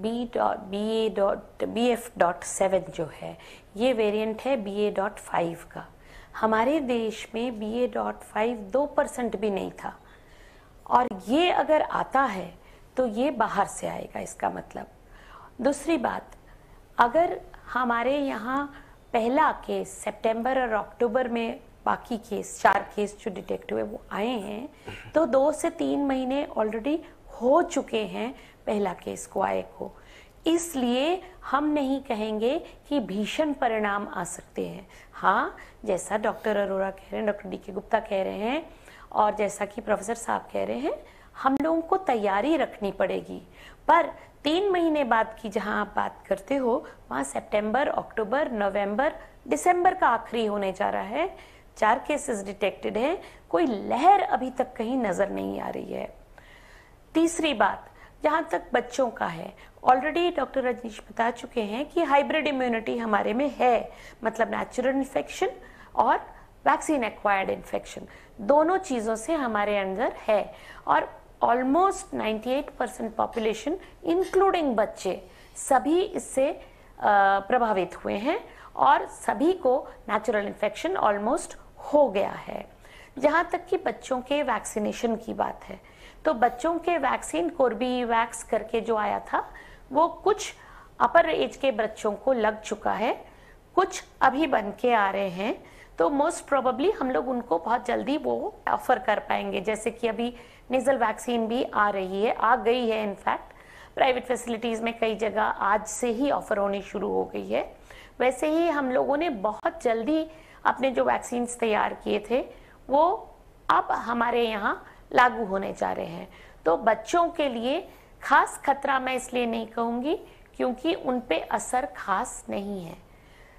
B dot B A dot B F dot seven जो है, ये वेरिएंट है बी ए डॉट फाइव का। हमारे देश में बी ए डॉट फाइव दो परसेंट भी नहीं था, और ये अगर आता है तो ये बाहर से आएगा, इसका मतलब। दूसरी बात, अगर हमारे यहाँ पहला केस सितंबर और अक्टूबर में, बाकी केस चार केस जो डिटेक्ट हुए वो आए हैं, तो दो से तीन महीने ऑलरेडी हो चुके हैं पहला केस को आए को। इसलिए हम नहीं कहेंगे कि भीषण परिणाम आ सकते हैं। हाँ, जैसा डॉक्टर अरोरा कह रहे हैं, डॉक्टर डी के गुप्ता कह रहे हैं, और जैसा कि प्रोफेसर साहब कह रहे हैं, हम लोगों को तैयारी रखनी पड़ेगी। पर तीन महीने बाद की जहां आप बात करते हो, वहां सितंबर, अक्टूबर, नवंबर, दिसंबर का आखिरी होने जा रहा है। चार केसेस डिटेक्टेड हैं, कोई लहर अभी तक कहीं नजर नहीं आ रही है। तीसरी बात, जहां तक बच्चों का है, ऑलरेडी डॉक्टर रजनीश बता चुके हैं कि हाइब्रिड इम्यूनिटी हमारे में है, मतलब नेचुरल इन्फेक्शन और वैक्सीन एक्वायर्ड इन्फेक्शन, दोनों चीज़ों से हमारे अंदर है। और ऑलमोस्ट अट्ठानवे परसेंट पॉपुलेशन इंक्लूडिंग बच्चे सभी इससे प्रभावित हुए हैं, और सभी को नेचुरल इन्फेक्शन ऑलमोस्ट हो गया है। जहाँ तक कि बच्चों के वैक्सीनेशन की बात है, तो बच्चों के वैक्सीन कोर्बीवैक्स करके जो आया था, वो कुछ अपर एज के बच्चों को लग चुका है, कुछ अभी बन के आ रहे हैं, तो मोस्ट प्रोबेबली हम लोग उनको बहुत जल्दी वो ऑफर कर पाएंगे। जैसे कि अभी नीजल वैक्सीन भी आ रही है, आ गई है, इनफैक्ट प्राइवेट फैसिलिटीज़ में कई जगह आज से ही ऑफर होनी शुरू हो गई है। वैसे ही हम लोगों ने बहुत जल्दी अपने जो वैक्सीन्स तैयार किए थे वो अब हमारे यहाँ लागू होने जा रहे हैं। तो बच्चों के लिए खास खतरा मैं इसलिए नहीं कहूँगी क्योंकि उन पे असर खास नहीं है।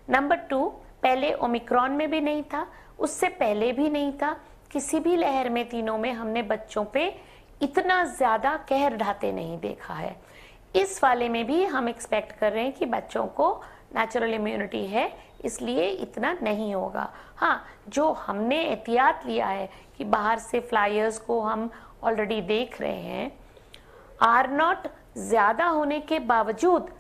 नंबर टू, पहले ओमिक्रॉन में भी नहीं था, उससे पहले भी नहीं था, किसी भी लहर में तीनों में हमने बच्चों पे इतना ज़्यादा कहर ढाते नहीं देखा है। इस वाले में भी हम एक्सपेक्ट कर रहे हैं कि बच्चों को नेचुरल इम्यूनिटी है, इसलिए इतना नहीं होगा। हाँ, जो हमने एहतियात लिया है कि बाहर से फ्लायर्स को हम ऑलरेडी देख रहे हैं, आर नॉट ज़्यादा होने के बावजूद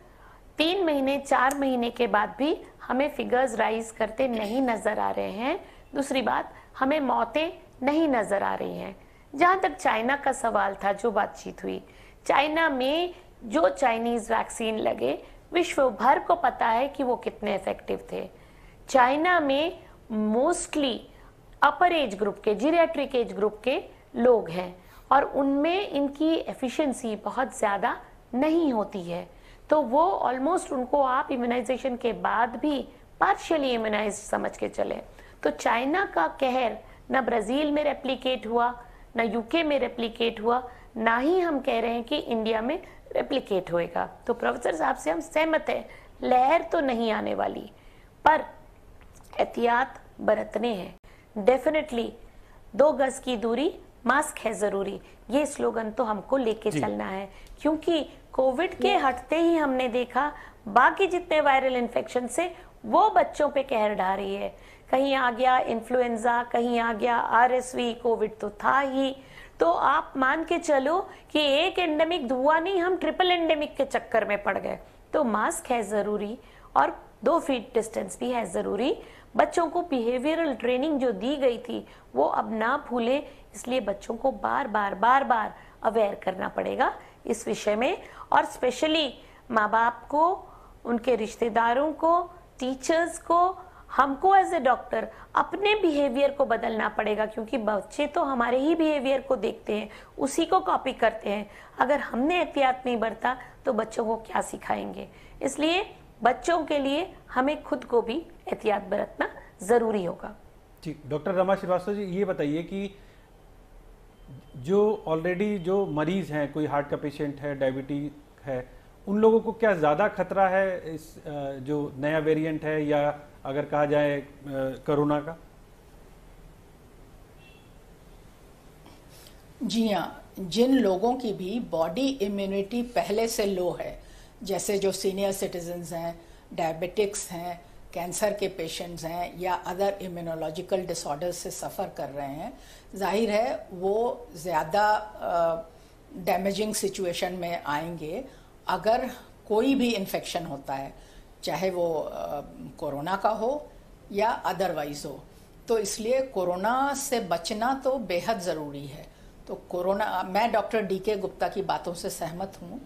तीन महीने चार महीने के बाद भी हमें फिगर्स राइज करते नहीं नज़र आ रहे हैं। दूसरी बात, हमें मौतें नहीं नज़र आ रही हैं। जहाँ तक चाइना का सवाल था, जो बातचीत हुई, चाइना में जो चाइनीज़ वैक्सीन लगे, विश्व भर को पता है कि वो कितने इफेक्टिव थे। चाइना में मोस्टली अपर एज ग्रुप के, जीरियाट्रिक एज ग्रुप के लोग हैं, और उनमें इनकी एफिशिएंसी बहुत ज़्यादा नहीं होती है, तो वो ऑलमोस्ट उनको आप इम्यूनाइजेशन के बाद भी पार्शियली इम्यूनाइज समझ के चले। तो चाइना का कहर ना ब्राज़ील में रेप्लिकेट हुआ, ना यूके में रेप्लिकेट हुआ, ना ही हम कह रहे हैं कि इंडिया में रेप्लिकेट होएगा। तो प्रोफेसर साहब से हम सहमत हैं, लहर तो नहीं आने वाली, पर एहतियात बरतने हैं डेफिनेटली। दो गज की दूरी, मास्क है ज़रूरी, ये स्लोगन तो हमको लेके चलना है, क्योंकि कोविड के हटते ही हमने देखा बाकी जितने वायरल इन्फेक्शन से वो बच्चों पे कहर ढा रही है। कहीं आ गया इन्फ्लुएंजा, कहीं आ गया आरएसवी, कोविड तो था ही। तो आप मान के चलो कि एक एंडेमिक धुआं नहीं, हम ट्रिपल एंडेमिक के चक्कर में पड़ गए। तो मास्क है जरूरी और दो फीट डिस्टेंस भी है जरूरी। बच्चों को बिहेवियरल ट्रेनिंग जो दी गई थी वो अब ना भूले, इसलिए बच्चों को बार बार बार बार अवेयर करना पड़ेगा इस विषय में। और स्पेशली माँ बाप को, उनके रिश्तेदारों को, टीचर्स को, हमको एज ए डॉक्टर अपने बिहेवियर को बदलना पड़ेगा, क्योंकि बच्चे तो हमारे ही बिहेवियर को देखते हैं, उसी को कॉपी करते हैं। अगर हमने एहतियात नहीं बरता तो बच्चों को क्या सिखाएंगे। इसलिए बच्चों के लिए हमें खुद को भी एहतियात बरतना जरूरी होगा। ठीक, डॉक्टर रमा श्रीवास्तव जी, ये बताइए कि जो ऑलरेडी जो मरीज हैं, कोई हार्ट का पेशेंट है, डायबिटीज है, उन लोगों को क्या ज़्यादा खतरा है इस जो नया वेरिएंट है, या अगर कहा जाए कोरोना का? जी हाँ, जिन लोगों की भी बॉडी इम्यूनिटी पहले से लो है, जैसे जो सीनियर सिटीजन्स हैं, डायबिटिक्स हैं, कैंसर के पेशेंट्स हैं या अदर इम्यूनोलॉजिकल डिसऑर्डर से सफ़र कर रहे हैं, जाहिर है वो ज़्यादा डैमेजिंग सिचुएशन में आएंगे। अगर कोई भी इन्फेक्शन होता है, चाहे वो कोरोना का हो या अदरवाइज हो, तो इसलिए कोरोना से बचना तो बेहद ज़रूरी है। तो कोरोना, मैं डॉक्टर डी के गुप्ता की बातों से सहमत हूँ,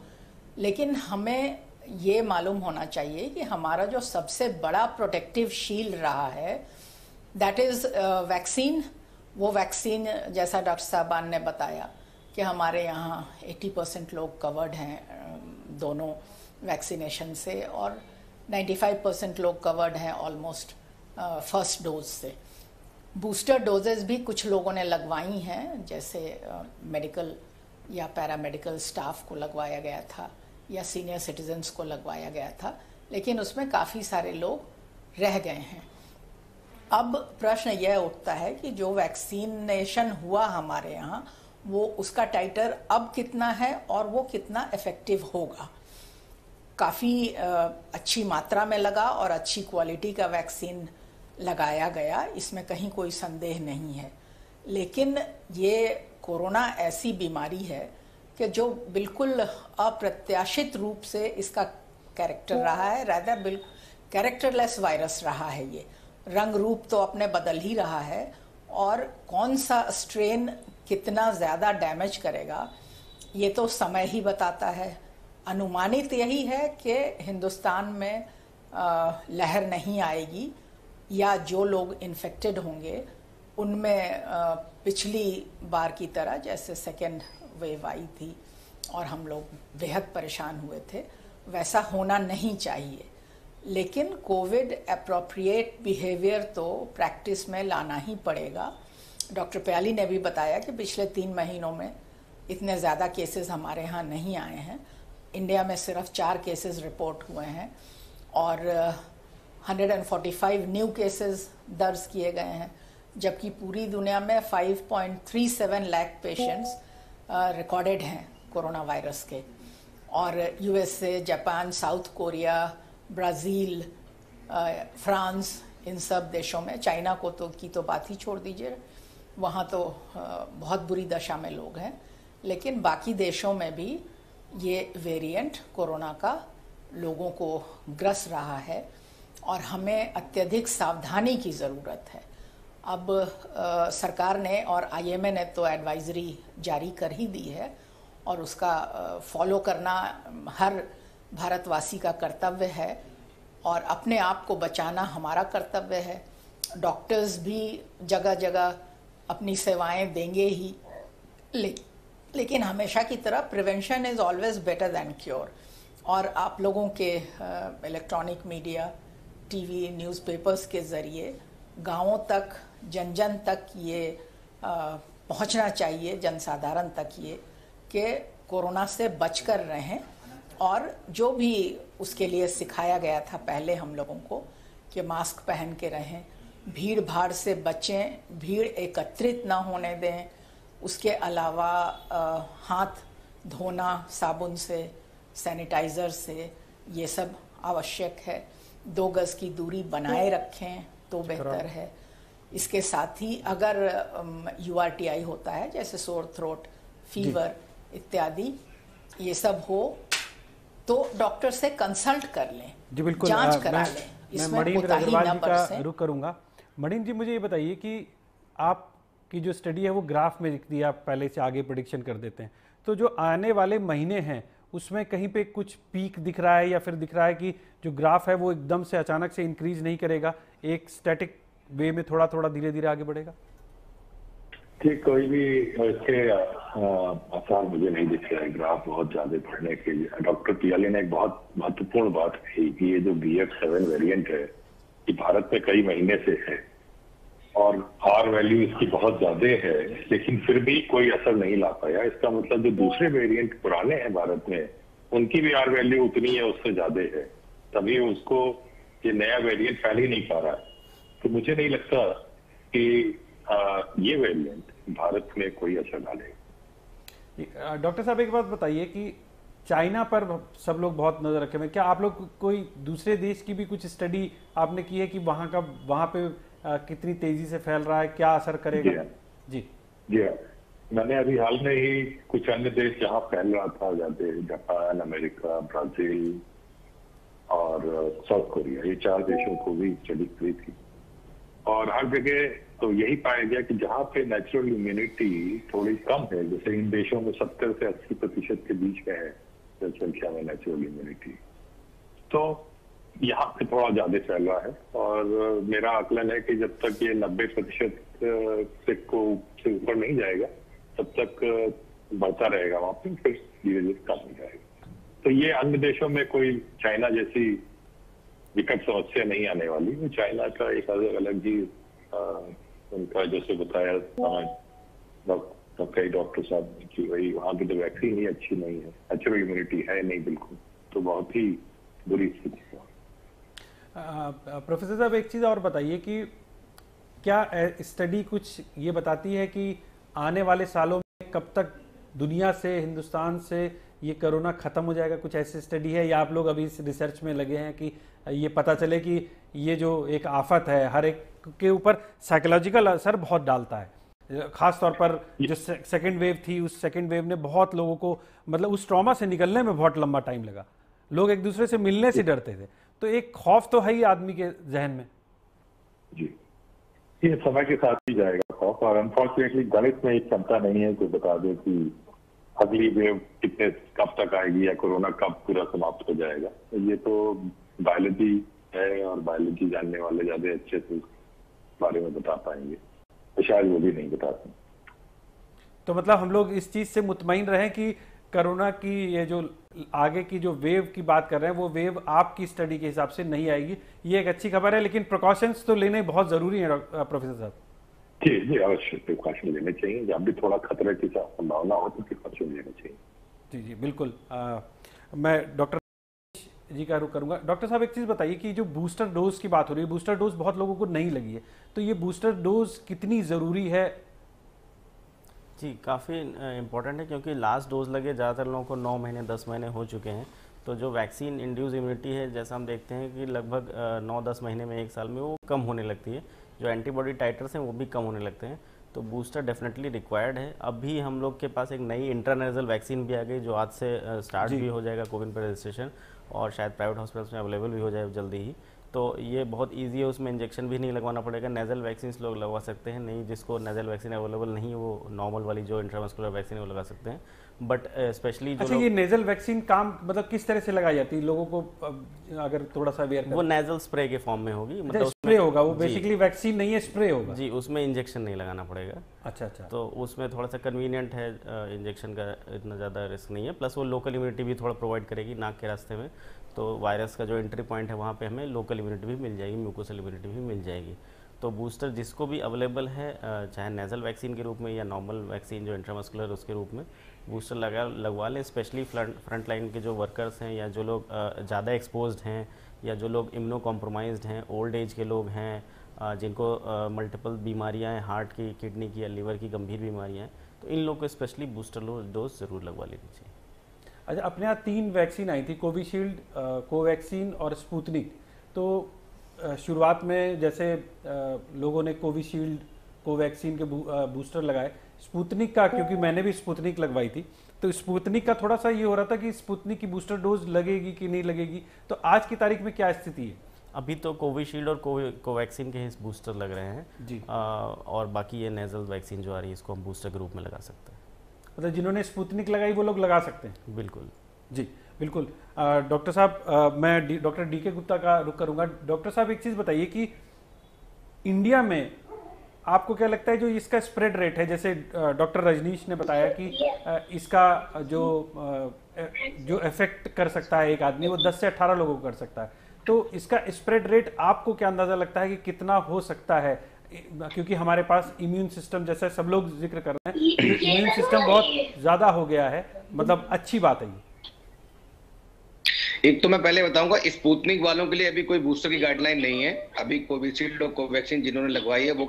लेकिन हमें ये मालूम होना चाहिए कि हमारा जो सबसे बड़ा प्रोटेक्टिव शील्ड रहा है, दैट इज़ वैक्सीन। वो वैक्सीन, जैसा डॉक्टर साहबान ने बताया कि हमारे यहाँ अस्सी परसेंट लोग कवर्ड हैं दोनों वैक्सीनेशन से, और पचानवे परसेंट लोग कवर्ड हैं ऑलमोस्ट फर्स्ट डोज से। बूस्टर डोजेस भी कुछ लोगों ने लगवाई हैं, जैसे मेडिकल या पैरामेडिकल स्टाफ को लगवाया गया था या सीनियर सिटीजन्स को लगवाया गया था, लेकिन उसमें काफ़ी सारे लोग रह गए हैं। अब प्रश्न यह उठता है कि जो वैक्सीनेशन हुआ हमारे यहाँ, वो उसका टाइटर अब कितना है और वो कितना इफ़ेक्टिव होगा। काफ़ी अच्छी मात्रा में लगा और अच्छी क्वालिटी का वैक्सीन लगाया गया, इसमें कहीं कोई संदेह नहीं है। लेकिन ये कोरोना ऐसी बीमारी है कि जो बिल्कुल अप्रत्याशित रूप से इसका कैरेक्टर रहा है, रादर बिल्कुल कैरेक्टरलेस वायरस रहा है। ये रंग रूप तो अपने बदल ही रहा है, और कौन सा स्ट्रेन कितना ज़्यादा डैमेज करेगा ये तो समय ही बताता है। अनुमानित यही है कि हिंदुस्तान में आ, लहर नहीं आएगी, या जो लोग इन्फेक्टेड होंगे उनमें आ, पिछली बार की तरह, जैसे सेकेंड वेव आई थी और हम लोग बेहद परेशान हुए थे, वैसा होना नहीं चाहिए। लेकिन कोविड एप्रोप्रिएट बिहेवियर तो प्रैक्टिस में लाना ही पड़ेगा। डॉक्टर प्याली ने भी बताया कि पिछले तीन महीनों में इतने ज़्यादा केसेस हमारे यहाँ नहीं आए हैं। इंडिया में सिर्फ चार केसेस रिपोर्ट हुए हैं और एक सौ पैंतालीस न्यू केसेस दर्ज किए गए हैं, जबकि पूरी दुनिया में पाँच पॉइंट तीन सात लाख पेशेंट्स रिकॉर्डेड हैं कोरोना वायरस के। और USA, Japan, South Korea, Brazil, France, इन सब देशों में, चाइना को तो की तो बात ही छोड़ दीजिए, वहाँ तो बहुत बुरी दशा में लोग हैं। लेकिन बाकी देशों में भी ये वेरिएंट कोरोना का लोगों को ग्रस रहा है और हमें अत्यधिक सावधानी की ज़रूरत है। अब आ, सरकार ने और आईएमए ने तो एडवाइजरी जारी कर ही दी है, और उसका फॉलो करना हर भारतवासी का कर्तव्य है और अपने आप को बचाना हमारा कर्तव्य है। डॉक्टर्स भी जगह जगह अपनी सेवाएं देंगे ही, ले, लेकिन हमेशा की तरह prevention is always better than cure. और आप लोगों के इलेक्ट्रॉनिक मीडिया, टीवी, न्यूज़पेपर्स के ज़रिए गांवों तक, जन जन तक ये आ, पहुंचना चाहिए, जनसाधारण तक ये, कि कोरोना से बचकर रहें। और जो भी उसके लिए सिखाया गया था पहले हम लोगों को कि मास्क पहन के रहें, भीड़ भाड़ से बचें, भीड़ एकत्रित ना होने दें, उसके अलावा आ, हाथ धोना साबुन से, सैनिटाइज़र से, ये सब आवश्यक है। दो गज की दूरी बनाए रखें तो बेहतर है। इसके साथ ही अगर यू आर टी आई होता है जैसे सोर थ्रोट, फीवर इत्यादि ये सब हो तो डॉक्टर से कंसल्ट कर लें, जी बिल्कुल जांच करा लें। इसमें मणिंद्र अग्रवाल जी का रुख करूंगा। मणिंद्र जी मुझे ये बताइए कि आपकी जो स्टडी है वो ग्राफ में दिखती है, आप पहले से आगे प्रेडिक्शन कर देते हैं, तो जो आने वाले महीने हैं उसमें कहीं पे कुछ पीक दिख रहा है या फिर दिख रहा है कि जो ग्राफ है वो एकदम से अचानक से इंक्रीज नहीं करेगा, एक स्टैटिक वे में थोड़ा थोड़ा धीरे धीरे आगे बढ़ेगा? कि कोई भी इसके आसार मुझे नहीं दिख रहा है ग्राफ बहुत ज्यादा पढ़ने के लिए। डॉक्टर प्याली ने एक बहुत महत्वपूर्ण बात कही कि ये जो बी एफ सेवन वेरिएंट है ये भारत में कई महीने से है और आर वैल्यू इसकी बहुत ज्यादा है, लेकिन फिर भी कोई असर नहीं ला पाया। इसका मतलब जो दूसरे वेरिएंट पुराने हैं भारत में उनकी भी आर वैल्यू उतनी है, उससे ज्यादा है, तभी उसको ये नया वेरिएंट फैल ही नहीं पा रहा है। तो मुझे नहीं लगता कि आ, ये वेरिएंट भारत में कोई असर डालेगा। डॉक्टर साहब एक बात बताइए कि चाइना पर सब लोग बहुत नजर रखे हुए, क्या आप लोग कोई दूसरे देश की भी कुछ स्टडी आपने की है कि वहाँ का वहाँ पे कितनी तेजी से फैल रहा है, क्या असर करेगा? जी जी हाँ, मैंने अभी हाल में ही कुछ अन्य देश जहाँ फैल रहा था जाते, जापान, अमेरिका, ब्राजील और साउथ कोरिया, ये चार देशों को भी स्टडी की थी और हर जगह तो यही पाया गया कि जहाँ पे नेचुरल इम्यूनिटी थोड़ी कम है, जैसे इन देशों में सत्तर से अस्सी प्रतिशत के बीच में है जनसंख्या में नेचुरल इम्यूनिटी, तो यहाँ पे थोड़ा ज्यादा फैल रहा है। और मेरा आकलन है कि जब तक ये नब्बे प्रतिशत से को से ऊपर नहीं जाएगा तब तक बढ़ता रहेगा, वहाँ पे फिर धीरे धीरे कम हो जाएगा। तो ये अन्य देशों में कोई चाइना जैसी विकट समस्या नहीं आने वाली। वो चाइना का एक अलग ही उनका जैसे बताया कई डॉक्टर साहब कि भाई वहाँ की तो वैक्सीन ही अच्छी नहीं है, अच्छी इम्यूनिटी है नहीं बिल्कुल, तो बहुत ही बुरी स्थिति है। प्रोफेसर साहब एक चीज़ और बताइए कि क्या स्टडी कुछ ये बताती है कि आने वाले सालों में कब तक दुनिया से, हिंदुस्तान से ये कोरोना खत्म हो जाएगा? कुछ ऐसी स्टडी है या आप लोग अभी इस रिसर्च में लगे हैं कि ये पता चले कि ये जो एक आफत है हर एक के ऊपर साइकोलॉजिकल असर बहुत डालता है, खास तौर पर जो से, सेकेंड वेव थी उस सेकेंड वेव ने बहुत लोगों को मतलब उस ट्रॉमा से निकलने में बहुत लंबा टाइम लगा, लोग एक दूसरे से मिलने से डरते थे, तो एक खौफ तो है ही आदमी के जहन में। जी, ये समय के साथ ही जाएगा खौफ और अनफॉर्चुनेटली गणित में एक क्षमता नहीं है कोई बता दे कि अगली वेव कितने कब तक आएगी या कोरोना कब पूरा समाप्त हो जाएगा। ये तो बायोलॉजी है और बायोलॉजी जानने वाले ज्यादा अच्छे से बारे में बता पाएंगे, तो शायद वो भी नहीं बता पाएंगे। तो मतलब हम लोग इस चीज से मुतमईन रहे कि कोरोना की ये जो आगे की जो वेव की बात कर रहे हैं वो वेव आपकी स्टडी के हिसाब से नहीं आएगी, ये एक अच्छी खबर है, लेकिन प्रिकॉशंस तो लेने बहुत जरूरी है प्रोफेसर साहब। जी जी अवश्य प्रिकॉशन लेने चाहिए, जब भी थोड़ा खतरे की संभावना हो तो प्रिकॉशन लेने चाहिए। जी जी बिल्कुल। आ, मैं डॉक्टर जी का रुख करूंगा। डॉक्टर साहब एक चीज़ बताइए कि जो बूस्टर डोज की बात हो रही है, बूस्टर डोज बहुत लोगों को नहीं लगी है, तो ये बूस्टर डोज कितनी ज़रूरी है? जी, काफ़ी इम्पोर्टेंट है क्योंकि लास्ट डोज लगे ज़्यादातर लोगों को नौ महीने दस महीने हो चुके हैं, तो जो वैक्सीन इंड्यूस इम्यूनिटी है जैसा हम देखते हैं कि लगभग नौ दस महीने में, एक साल में वो कम होने लगती है, जो एंटीबॉडी टाइटर्स हैं वो भी कम होने लगते हैं, तो बूस्टर डेफिनेटली रिक्वायर्ड है। अब भी हम लोग के पास एक नई इंट्रानेजल वैक्सीन भी आ गई जो आज से स्टार्ट भी हो जाएगा कोविन पर रजिस्ट्रेशन और शायद प्राइवेट हॉस्पिटल्स में अवेलेबल भी हो जाए जल्दी ही, तो ये बहुत इजी है, उसमें इंजेक्शन भी नहीं लगवाना पड़ेगा, नेजल वैक्सीन लोग लगवा सकते हैं, नहीं जिसको नेजल वैक्सीन अवेलेबल नहीं है वो नॉर्मल वाली जो इंट्रामस्कुलर वैक्सीन वो लगा सकते हैं, बट स्पेशली जो अच्छा, ये नेजल वैक्सीन काम मतलब किस तरह से लगाई जाती है लोगों को अगर थोड़ा सा अवेयर? वो नेजल स्प्रे के फॉर्म में होगी, मतलब स्प्रे होगा, वो बेसिकली वैक्सीन नहीं है, स्प्रे होगा जी, उसमें इंजेक्शन नहीं लगाना पड़ेगा। अच्छा अच्छा, तो उसमें थोड़ा सा कन्वीनियंट है, इंजेक्शन का इतना ज़्यादा रिस्क नहीं है, प्लस वो लोकल इम्यूनिटी भी थोड़ा प्रोवाइड करेगी नाक के रास्ते में, तो वायरस का जो एंट्री पॉइंट है वहाँ पे हमें लोकल इम्यूनिटी भी मिल जाएगी, म्यूकोसल इम्यूनिटी भी मिल जाएगी। तो बूस्टर जिसको भी अवेलेबल है चाहे नेजल वैक्सीन के रूप में या नॉर्मल वैक्सीन जो इंट्रामस्कुलर उसके रूप में बूस्टर लगा लगवा लें, स्पेशली फ्रंट फ्रंट लाइन के जो वर्कर्स हैं या जो लोग ज़्यादा एक्सपोज्ड हैं या जो लोग इम्यूनो कॉम्प्रोमाइज्ड हैं, ओल्ड एज के लोग हैं, जिनको मल्टीपल बीमारियाँ हैं, हार्ट की, किडनी की या लीवर की गंभीर बीमारियाँ हैं, तो इन लोग को स्पेशली बूस्टर डोज ज़रूर लगवा लेनी चाहिए। अच्छा, अपने यहाँ तीन वैक्सीन आई थी, कोविशील्ड, कोवैक्सिन और स्पूतनिक। तो शुरुआत में जैसे लोगों ने कोविशील्ड कोवैक्सिन के बू, बूस्टर लगाए, स्पूतनिक का क्योंकि मैंने भी स्पूतनिक लगवाई थी तो स्पूतनिक का थोड़ा सा ये हो रहा था कि स्पूतनिक की बूस्टर डोज लगेगी कि नहीं लगेगी। तो आज की तारीख में क्या स्थिति है? अभी तो कोविशील्ड और कोवैक्सिन के इस बूस्टर लग रहे हैं जी, आ, और बाकी ये नेजल वैक्सीन जो आ रही है इसको हम बूस्टर ग्रुप में लगा सकते हैं। मतलब जिन्होंने स्पूतनिक लगाई वो लोग लगा सकते हैं? बिल्कुल जी, बिल्कुल। डॉक्टर साहब, मैं डॉक्टर डी के गुप्ता का रुख करूँगा। डॉक्टर साहब, एक चीज़ बताइए कि इंडिया में आपको क्या लगता है जो इसका स्प्रेड रेट है, जैसे डॉक्टर रजनीश ने बताया कि इसका जो जो इफेक्ट कर सकता है एक आदमी वो दस से अठारह लोगों को कर सकता है, तो इसका स्प्रेड रेट आपको क्या अंदाज़ा लगता है कि कितना हो सकता है? क्योंकि हमारे पास इम्यून सिस्टम, जैसे सब लोग जिक्र कर रहे हैं, तो इम्यून सिस्टम बहुत ज़्यादा हो गया है, मतलब अच्छी बात है। एक तो मैं पहले बताऊंगा, स्पूतनिक वालों के लिए अभी कोई बूस्टर की गाइडलाइन नहीं है। अभी कोविशील्ड और कोवैक्सिन जिन्होंने लगवाई है वो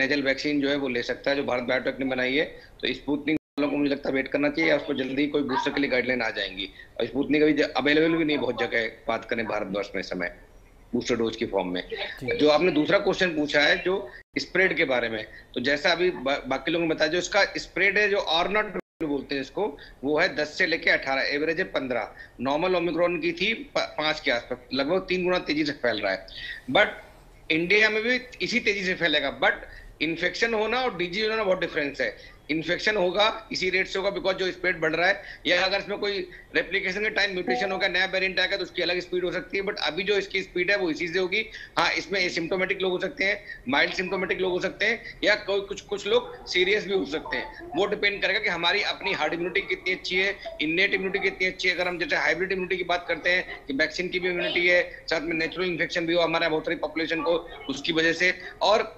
नेजल वैक्सीन जो है वो ले सकता है, जो भारत बायोटेक ने बनाई है। तो स्पूतनिक वालों को मुझे लगता है वेट करना चाहिए, या उसको जल्दी कोई बूस्टर के लिए गाइडलाइन आ जाएंगी। और स्पूतनिक अभी अवेलेबल भी नहीं बहुत जगह, बात करें भारतवर्ष में समय बूस्टर डोज की फॉर्म में। जो आपने दूसरा क्वेश्चन पूछा है जो स्प्रेड के बारे में, तो जैसा अभी बाकी लोगों ने बताया जो इसका स्प्रेड है, जो आर नॉट बोलते हैं इसको, वो है दस से लेके अठारह, एवरेज है पंद्रह। नॉर्मल ओमिक्रॉन की थी पांच के आसपास, लगभग तीन गुना तेजी से फैल रहा है। बट इंडिया में भी इसी तेजी से फैलेगा, बट इन्फेक्शन होना और डिजीज होना बहुत डिफरेंस है। इन्फेक्शन होगा इसी रेट से होगा बिकॉज जो स्प्रेड बढ़ रहा है, या अगर इसमें कोई रेप्लिकेशन के टाइम म्यूटेशन होगा, नया वेरिएंट आएगा तो उसकी अलग स्पीड हो सकती है। बट अभी जो इसकी स्पीड है वो इसी से होगी। हाँ, इसमें एसिम्टोमेटिक लोग हो सकते हैं, माइल्ड सिम्टोमेटिक लोग हो सकते हैं, या कोई कुछ कुछ लोग सीरियस भी हो सकते हैं। वो डिपेंड करेगा कि हमारी अपनी हार्ड इम्यूनिटी कितनी अच्छी है, इन्नेट इम्यूनिटी कितनी अच्छी है। अगर हम जैसे हाइब्रिड इम्यूनिटी की बात करते हैं कि वैक्सीन की भी इम्यूनिटी है, साथ में नेचुरल इन्फेक्शन भी हो हमारे बहुत सारी पॉपुलेशन को उसकी वजह से, और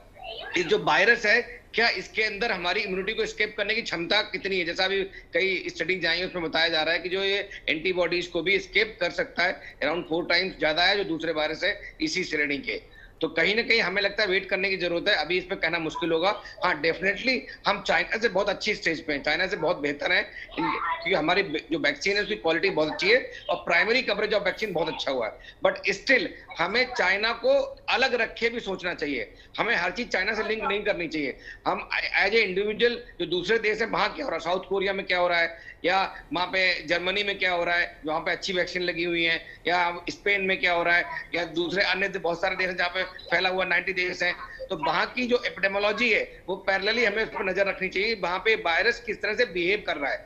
ये जो वायरस है क्या इसके अंदर हमारी इम्यूनिटी को एस्केप करने की क्षमता कितनी है। जैसा अभी कई स्टडीज आई हैं उसमें बताया जा रहा है कि जो ये एंटीबॉडीज को भी एस्केप कर सकता है, अराउंड फोर टाइम्स ज्यादा है जो दूसरे वायरस है इसी श्रेणी के। तो कहीं ना कहीं हमें लगता है वेट करने की जरूरत है, अभी इस पर कहना मुश्किल होगा। हाँ, डेफिनेटली हम चाइना से बहुत अच्छी स्टेज पे हैं, चाइना से बहुत बेहतर है क्योंकि हमारी जो वैक्सीन है उसकी क्वालिटी बहुत अच्छी है और प्राइमरी कवरेज ऑफ वैक्सीन बहुत अच्छा हुआ है। बट स्टिल हमें चाइना को अलग रखे भी सोचना चाहिए, हमें हर चीज चाइना से लिंक नहीं करनी चाहिए। हम एज ए इंडिविजुअल जो दूसरे देश है वहाँ क्या हो रहा है, साउथ कोरिया में क्या हो रहा है, या वहाँ पे जर्मनी में क्या हो रहा है वहाँ पे अच्छी वैक्सीन लगी हुई है, या स्पेन में क्या हो रहा है, या दूसरे अन्य बहुत सारे देश हैं जहाँ पे फैला हुआ नब्बे देश हैं, तो वहाँ की जो एपिडेमोलॉजी है वो पैरेलली हमें उस पर नजर रखनी चाहिए। वहाँ पे वायरस किस तरह से बिहेव कर रहा है,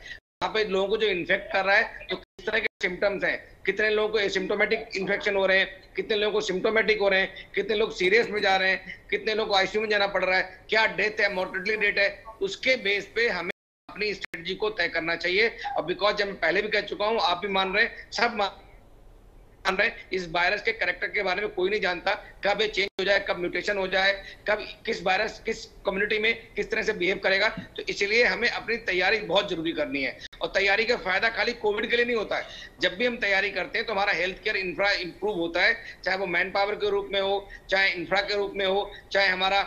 वहाँ पे लोगों को जो इन्फेक्ट कर रहा है तो किस तरह के सिम्टम्स हैं, कितने लोगों को एसिम्टोमेटिक इन्फेक्शन हो रहे हैं, कितने लोगों को सिम्टोमेटिक हो रहे हैं, कितने लोग सीरियस में जा रहे हैं, कितने लोग को आईसीयू में जाना पड़ रहा है, क्या डेथ है, मॉर्टेलिटी रेट है, उसके बेस पे हमें अपनी स्ट्रेटजी को तय करना चाहिए। और बिकॉज मैं पहले भी कह चुका हूँ, आप भी मान रहे हैं, सब मान रहे हैं, इस वायरस के कैरेक्टर के बारे में कोई नहीं जानता, कब ये चेंज हो जाए, कब म्यूटेशन हो जाए, कब किस वायरस किस कम्युनिटी में किस तरह से बिहेव करेगा। तो इसलिए हमें अपनी तैयारी बहुत जरूरी करनी है, और तैयारी का फायदा खाली कोविड के लिए नहीं होता है। जब भी हम तैयारी करते हैं तो हमारा हेल्थ केयर इंफ्रा इंप्रूव होता है, चाहे वो मैन पावर के रूप में हो, चाहे इंफ्रा के रूप में हो, चाहे हमारा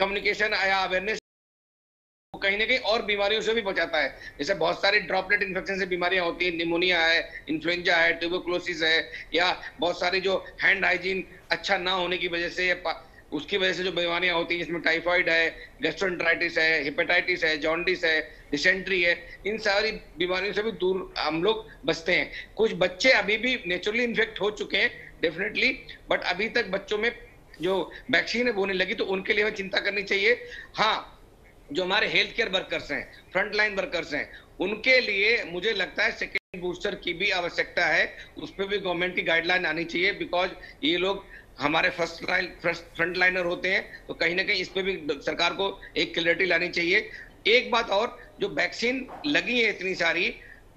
कम्युनिकेशन या अवेयरनेस, कहीं ना कहीं और बीमारियों से भी बचाता है। जैसे बहुत सारे ड्रॉपलेट इन्फेक्शन से बीमारियां होती है, निमोनिया है, इन्फ्लुएंजा है, ट्यूबरक्लोसिस है, या बहुत सारे जो हैंड हाइजीन अच्छा ना होने की वजह से या उसकी वजह से जो बीमारियां होती हैं, जिसमें टाइफाइड है, गैस्ट्रोएंटेराइटिस है, हेपेटाइटिस है, जॉन्डिस है, डिसेंट्री है, इन सारी बीमारियों से भी दूर हम लोग बचते हैं। कुछ बच्चे अभी भी नेचुरली इन्फेक्ट हो चुके हैं डेफिनेटली, बट अभी तक बच्चों में जो वैक्सीन है वो नहीं लगी, तो उनके लिए हमें चिंता करनी चाहिए। हाँ, जो हमारे हेल्थ केयर वर्कर्स हैं, फ्रंटलाइन वर्कर्स हैं, उनके लिए मुझे लगता है सेकेंड बूस्टर की भी आवश्यकता है, उस पर भी गवर्नमेंट की गाइडलाइन आनी चाहिए। बिकॉज ये लोग हमारे फर्स्ट लाइन फ्रंट लाइनर होते हैं, तो कहीं ना कहीं इस पर भी सरकार को एक क्लैरिटी लानी चाहिए। एक बात और, जो वैक्सीन लगी है इतनी सारी,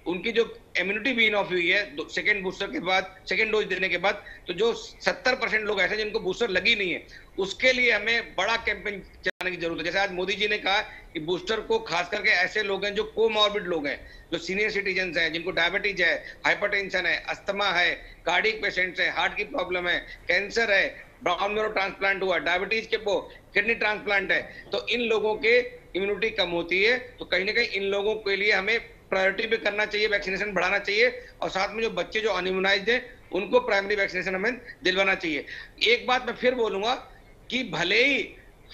उनकी जो इम्यूनिटी भी इन ऑफ हुई है सेकेंड बूस्टर के बाद, सेकेंड डोज देने के बाद, तो जो सत्तर परसेंट लोग ऐसे जिनको बूस्टर लगी नहीं है, उसके लिए हमें बड़ा कैंपेन चलाने की जरूरत है। जैसे आज मोदी जी ने कहा कि बूस्टर को खास करके ऐसे लोग हैं जो कोमॉर्बिड लोग हैं, जो सीनियर सिटीजन हैं, जिनको डायबिटीज है, हाइपरटेंशन है, अस्थमा है, कार्डियक पेशेंट्स है, हार्ट की प्रॉब्लम है, कैंसर है, ब्राउन मैरो ट्रांसप्लांट हुआ, डायबिटीज के वो किडनी ट्रांसप्लांट है, तो इन लोगों के इम्यूनिटी कम होती है। तो कहीं ना कहीं इन लोगों के लिए हमें प्रायोरिटी पे करना चाहिए, वैक्सीनेशन बढ़ाना चाहिए और साथ में जो बच्चे जो अनइम्यूनाइज्ड हैं उनको प्राइमरी वैक्सीनेशन हमें दिलवाना चाहिए। एक बात मैं फिर बोलूंगा कि भले ही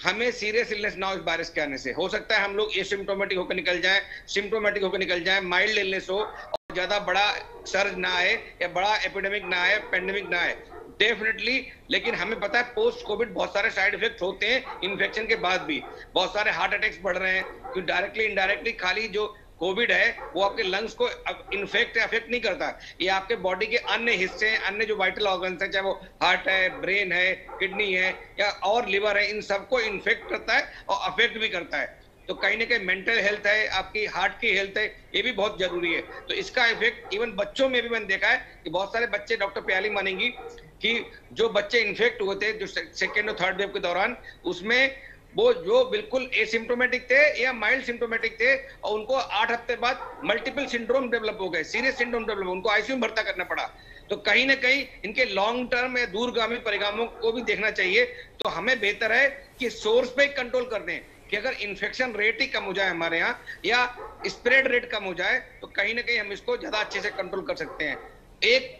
हमें सीरियस इलनेस ना हो इस वायरस के आने से, हो सकता है हम लोग एसिम्प्टोमेटिक होकर निकल जाएं, सिम्प्टोमेटिक होकर निकल जाएं, माइल्ड इलनेस हो और ज्यादा बड़ा सर्ज ना आए या बड़ा एपिडेमिक ना आए, पेंडेमिक ना आए डेफिनेटली, लेकिन हमें पता है पोस्ट कोविड बहुत सारे साइड इफेक्ट होते हैं। इन्फेक्शन के बाद भी बहुत सारे हार्ट अटैक्स बढ़ रहे हैं क्योंकि डायरेक्टली इनडायरेक्टली खाली जो कोविड है वो आपके लंग्स को इन्फेक्ट अफेक्ट नहीं करता, ये आपके बॉडी के अन्य हिस्से हैं, अन्य जो वाइटल ऑर्गन्स हैं, चाहे वो हार्ट है, ब्रेन है, किडनी है या और लिवर है, इन सबको इन्फेक्ट करता है और अफेक्ट भी करता है। तो कहीं ना कहीं मेंटल हेल्थ है, आपकी हार्ट की हेल्थ है, ये भी बहुत जरूरी है। तो इसका इफेक्ट इवन बच्चों में भी मैंने देखा है कि बहुत सारे बच्चे, डॉक्टर प्याली मानेंगी कि जो बच्चे इन्फेक्ट हुए थे जो सेकेंड और थर्ड वेव के दौरान, उसमें वो जो बिल्कुल एसिम्प्टोमेटिक थे या माइल्ड सिम्प्टोमेटिक थे और उनको आठ हफ्ते बाद मल्टीपल सिंड्रोम डेवलप हो गए, सीरियस सिंड्रोम डेवलप हो, उनको आईसीयू में भर्ती करना पड़ा। तो कहीं ना कहीं इनके लॉन्ग टर्म या दूरगामी परिणामों को भी देखना चाहिए। तो हमें बेहतर है कि सोर्स पे कंट्रोल कर दें कि अगर इन्फेक्शन रेट ही कम हो जाए हमारे यहाँ या स्प्रेड रेट कम हो जाए तो कहीं ना कहीं हम इसको ज्यादा अच्छे से कंट्रोल कर सकते हैं। एक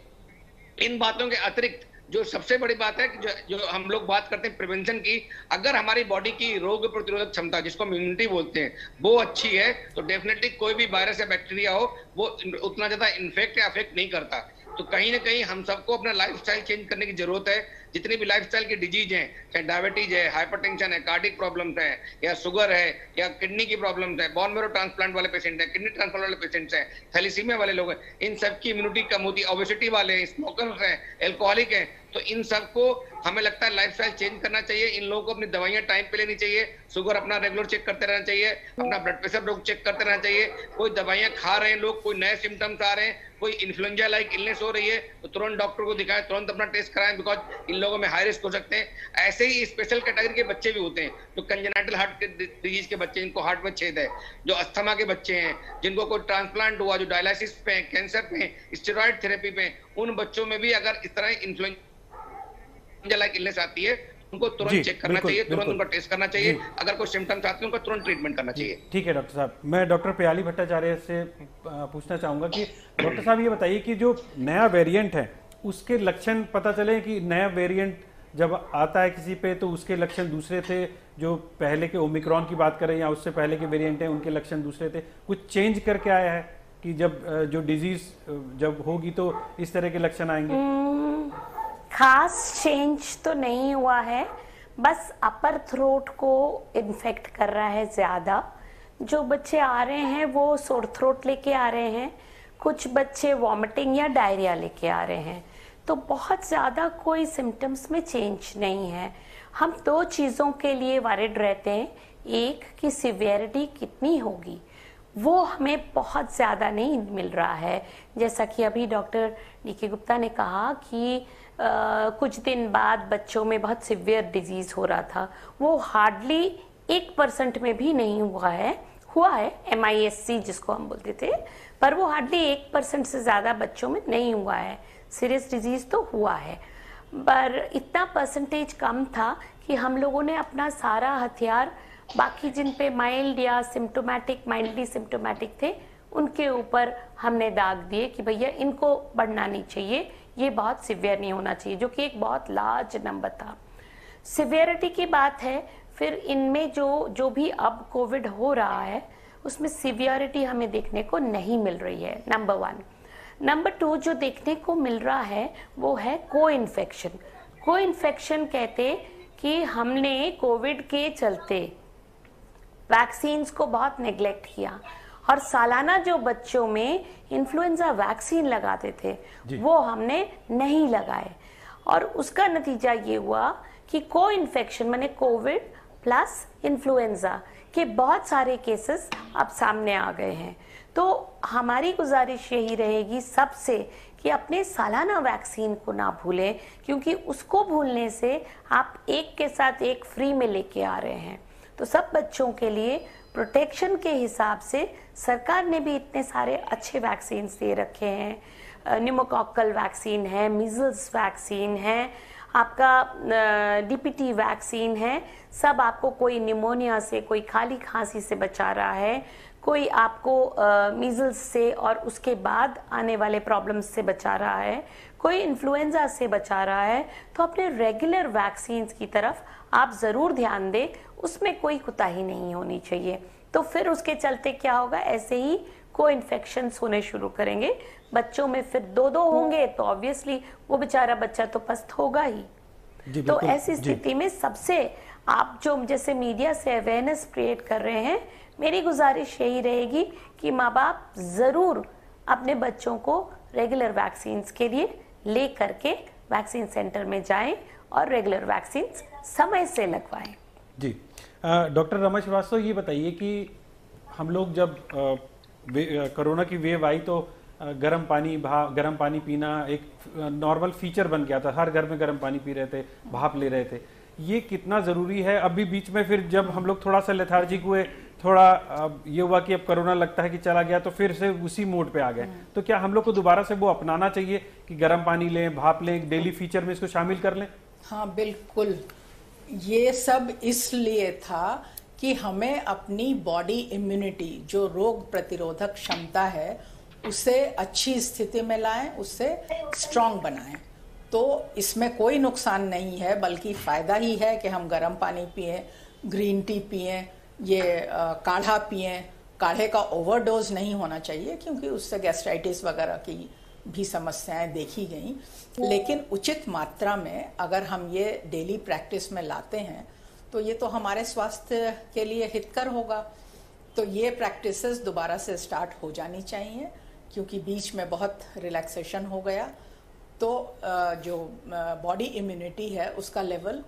इन बातों के अतिरिक्त जो सबसे बड़ी बात है कि जो, जो हम लोग बात करते हैं प्रिवेंशन की, अगर हमारी बॉडी की रोग प्रतिरोधक क्षमता जिसको हम इम्यूनिटी बोलते हैं वो अच्छी है तो डेफिनेटली कोई भी वायरस या बैक्टीरिया हो वो उतना ज्यादा इन्फेक्ट या अफेक्ट नहीं करता। तो कहीं ना कहीं हम सबको अपना लाइफस्टाइल चेंज करने की जरूरत है। जितनी भी लाइफस्टाइल की डिजीज हैं, चाहे डायबिटीज है, हाइपरटेंशन है, कार्डिक प्रॉब्लम्स है या शुगर है या किडनी की प्रॉब्लम्स है, बॉन मेरो ट्रांसप्लांट वाले पेशेंट हैं, किडनी ट्रांसप्लांट वाले पेशेंट्स हैं, थैलीसीमिया वाले लोग हैं, इन सब की इम्यूनिटी कम होती है, ओबेसिटी वाले हैं, स्मोकर्स हैं, एल्कोहलिक हैं, तो इन सबको हमें लगता है लाइफस्टाइल चेंज करना चाहिए। इन लोगों को अपनी दवाइयां टाइम पे लेनी चाहिए, शुगर अपना रेगुलर चेक करते रहना चाहिए, अपना ब्लड प्रेशर लोग चेक करते रहना चाहिए। कोई दवाइयां खा रहे हैं लोग, कोई नए सिम्टम्स आ रहे हैं, कोई इन्फ्लुएंजा लाइक इलनेस हो रही है तो तुरंत डॉक्टर को दिखाएं, तुरंत अपना टेस्ट कराएं, बिकॉज इन लोगों में हाई रिस्क हो सकते हैं। ऐसे ही स्पेशल कैटेगरी के बच्चे भी होते हैं जो कंजेनाइटल हार्ट डिजीज के बच्चे, इनको हार्ट में छेद है, जो अस्थमा के बच्चे हैं, जिनको कोई ट्रांसप्लांट हुआ, जो डायलिसिस पे है, कैंसर पे है, स्टेरॉइड थेरेपी पे, उन बच्चों में भी अगर इस तरह इन्फ्लुएंजा लाइक इलनेस आती है उनको तुरंत चेक करना चाहिए, तुरंत उनका टेस्ट करना चाहिए, अगर कोई सिम्टम्स आते हैं उनका तुरंत ट्रीटमेंट करना चाहिए। ठीक है डॉक्टर साहब, मैं डॉक्टर प्याली भट्टाचार्य से पूछना चाहूंगा कि डॉक्टर साहब ये बताइए कि जो नया वेरिएंट है उसके लक्षण पता चले कि नया वेरिएंट जब आता है किसी पे तो उसके लक्षण दूसरे थे, जो पहले के ओमिक्रॉन की बात करें या उससे पहले के वेरिएंट है उनके लक्षण दूसरे थे, कुछ चेंज करके आया है कि जब जो डिजीज जब होगी तो इस तरह के लक्षण आएंगे? खास चेंज तो नहीं हुआ है, बस अपर थ्रोट को इन्फेक्ट कर रहा है ज़्यादा। जो बच्चे आ रहे हैं वो सोर थ्रोट लेके आ रहे हैं, कुछ बच्चे वॉमिटिंग या डायरिया लेके आ रहे हैं, तो बहुत ज़्यादा कोई सिम्टम्स में चेंज नहीं है। हम दो चीज़ों के लिए वरिड रहते हैं, एक की सीवियरिटी कितनी होगी वो हमें बहुत ज़्यादा नहीं मिल रहा है। जैसा कि अभी डॉक्टर डी के गुप्ता ने कहा कि Uh, कुछ दिन बाद बच्चों में बहुत सिवियर डिजीज़ हो रहा था, वो हार्डली एक परसेंट में भी नहीं हुआ है। हुआ है एम आई एस सी जिसको हम बोलते थे, पर वो हार्डली एक परसेंट से ज़्यादा बच्चों में नहीं हुआ है। सीरियस डिजीज़ तो हुआ है पर इतना परसेंटेज कम था कि हम लोगों ने अपना सारा हथियार बाकी जिन पे माइल्ड या सिम्टोमेटिक, माइल्डली सिम्टोमेटिक थे, उनके ऊपर हमने दाग दिए कि भैया इनको बढ़ना नहीं चाहिए, ये बहुत सिवियर नहीं होना चाहिए, जो कि एक बहुत लार्ज नंबर था। सिवियरिटी की बात है, फिर इनमें जो जो भी अब कोविड हो रहा है उसमें सिवियरिटी हमें देखने को नहीं मिल रही है, नंबर वन। नंबर टू जो देखने को मिल रहा है वो है को इन्फेक्शन। को इन्फेक्शन कहते कि हमने कोविड के चलते वैक्सीन्स को बहुत नेग्लेक्ट किया और सालाना जो बच्चों में इन्फ्लुएंजा वैक्सीन लगाते थे वो हमने नहीं लगाए, और उसका नतीजा ये हुआ कि को इन्फेक्शन माने कोविड प्लस इन्फ्लुएंजा के बहुत सारे केसेस अब सामने आ गए हैं। तो हमारी गुजारिश यही रहेगी सबसे कि अपने सालाना वैक्सीन को ना भूलें, क्योंकि उसको भूलने से आप एक के साथ एक फ्री में लेके आ रहे हैं। तो सब बच्चों के लिए प्रोटेक्शन के हिसाब से सरकार ने भी इतने सारे अच्छे वैक्सीन दे रखे हैं, न्यूमोकॉकल वैक्सीन है, मीजल्स वैक्सीन है, आपका डीपीटी वैक्सीन है, सब आपको कोई निमोनिया से, कोई खाली खांसी से बचा रहा है, कोई आपको मीजल्स से और उसके बाद आने वाले प्रॉब्लम्स से बचा रहा है, कोई इन्फ्लुएंजा से बचा रहा है, तो अपने रेगुलर वैक्सीन्स की तरफ आप ज़रूर ध्यान दें, उसमें कोई कोताही नहीं होनी चाहिए। तो फिर उसके चलते क्या होगा, ऐसे ही को इन्फेक्शंस होने शुरू करेंगे बच्चों में, फिर दो दो होंगे तो ऑब्वियसली वो बेचारा बच्चा तो पस्त होगा ही। तो ऐसी स्थिति में सबसे आप जो जैसे मीडिया से अवेयरनेस क्रिएट कर रहे हैं, मेरी गुजारिश यही रहेगी कि माँ बाप ज़रूर अपने बच्चों को रेगुलर वैक्सीन्स के लिए ले करके वैक्सीन सेंटर में जाएं और रेगुलर वैक्सीन्स समय से लगवाएं। जी डॉक्टर रमा श्रीवास्तव, ये बताइए कि हम लोग जब आ, कोरोना की वेव आई तो गर्म पानी भाप गर्म पानी पीना एक नॉर्मल फीचर बन गया था, हर घर में गर्म पानी पी रहे थे, भाप ले रहे थे। ये कितना ज़रूरी है? अभी बीच में फिर जब हम लोग थोड़ा सा लेथार्जिक हुए, थोड़ा ये हुआ कि अब कोरोना लगता है कि चला गया, तो फिर से उसी मोड पे आ गए। तो क्या हम लोग को दोबारा से वो अपनाना चाहिए कि गर्म पानी लें, भाप लें, डेली फीचर में इसको शामिल कर लें? हाँ बिल्कुल, ये सब इसलिए था कि हमें अपनी बॉडी इम्यूनिटी, जो रोग प्रतिरोधक क्षमता है, उसे अच्छी स्थिति में लाएं, उसे स्ट्रांग बनाएं। तो इसमें कोई नुकसान नहीं है, बल्कि फ़ायदा ही है कि हम गर्म पानी पिएं, ग्रीन टी पिएं, ये काढ़ा पिएं। काढ़े का ओवरडोज नहीं होना चाहिए क्योंकि उससे गैस्ट्राइटिस वगैरह की भी समस्याएं देखी गई, लेकिन उचित मात्रा में अगर हम ये डेली प्रैक्टिस में लाते हैं तो ये तो हमारे स्वास्थ्य के लिए हितकर होगा। तो ये प्रैक्टिसेस दोबारा से स्टार्ट हो जानी चाहिए क्योंकि बीच में बहुत रिलैक्सेशन हो गया, तो जो बॉडी इम्यूनिटी है उसका लेवल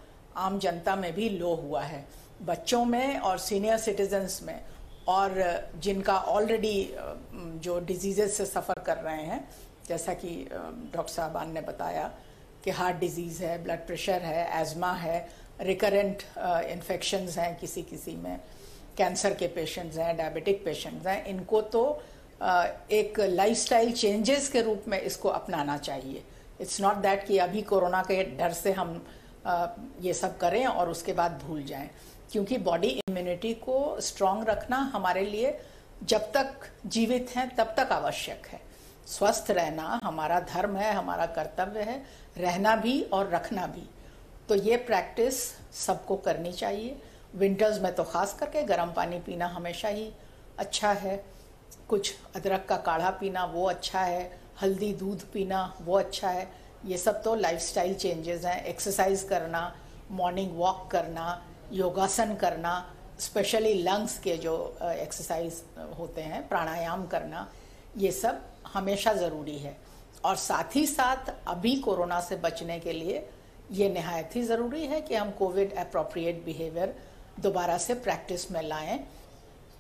आम जनता में भी लो हुआ है, बच्चों में और सीनियर सिटीजन्स में, और जिनका ऑलरेडी जो डिजीज़ेस से सफ़र कर रहे हैं, जैसा कि डॉक्टर साहबान ने बताया कि हार्ट डिजीज़ है, ब्लड प्रेशर है, एजमा है, रिकरेंट इन्फेक्शंस हैं, किसी किसी में कैंसर के पेशेंट्स हैं, डायबिटिक पेशेंट्स हैं, इनको तो uh, एक लाइफस्टाइल चेंजेस के रूप में इसको अपनाना चाहिए। इट्स नॉट दैट कि अभी कोरोना के डर से हम uh, ये सब करें और उसके बाद भूल जाएं, क्योंकि बॉडी इम्यूनिटी को स्ट्रांग रखना हमारे लिए जब तक जीवित हैं तब तक आवश्यक है। स्वस्थ रहना हमारा धर्म है, हमारा कर्तव्य है, रहना भी और रखना भी। तो ये प्रैक्टिस सबको करनी चाहिए। विंटर्स में तो ख़ास करके गर्म पानी पीना हमेशा ही अच्छा है, कुछ अदरक का काढ़ा पीना वो अच्छा है, हल्दी दूध पीना वो अच्छा है। ये सब तो लाइफस्टाइल चेंजेस हैं। एक्सरसाइज करना, मॉर्निंग वॉक करना, योगासन करना, स्पेशली लंग्स के जो एक्सरसाइज होते हैं, प्राणायाम करना, ये सब हमेशा ज़रूरी है। और साथ ही साथ अभी कोरोना से बचने के लिए ये नहायत ही ज़रूरी है कि हम कोविड अप्रोप्रिएट बिहेवियर दोबारा से प्रैक्टिस में लाएं।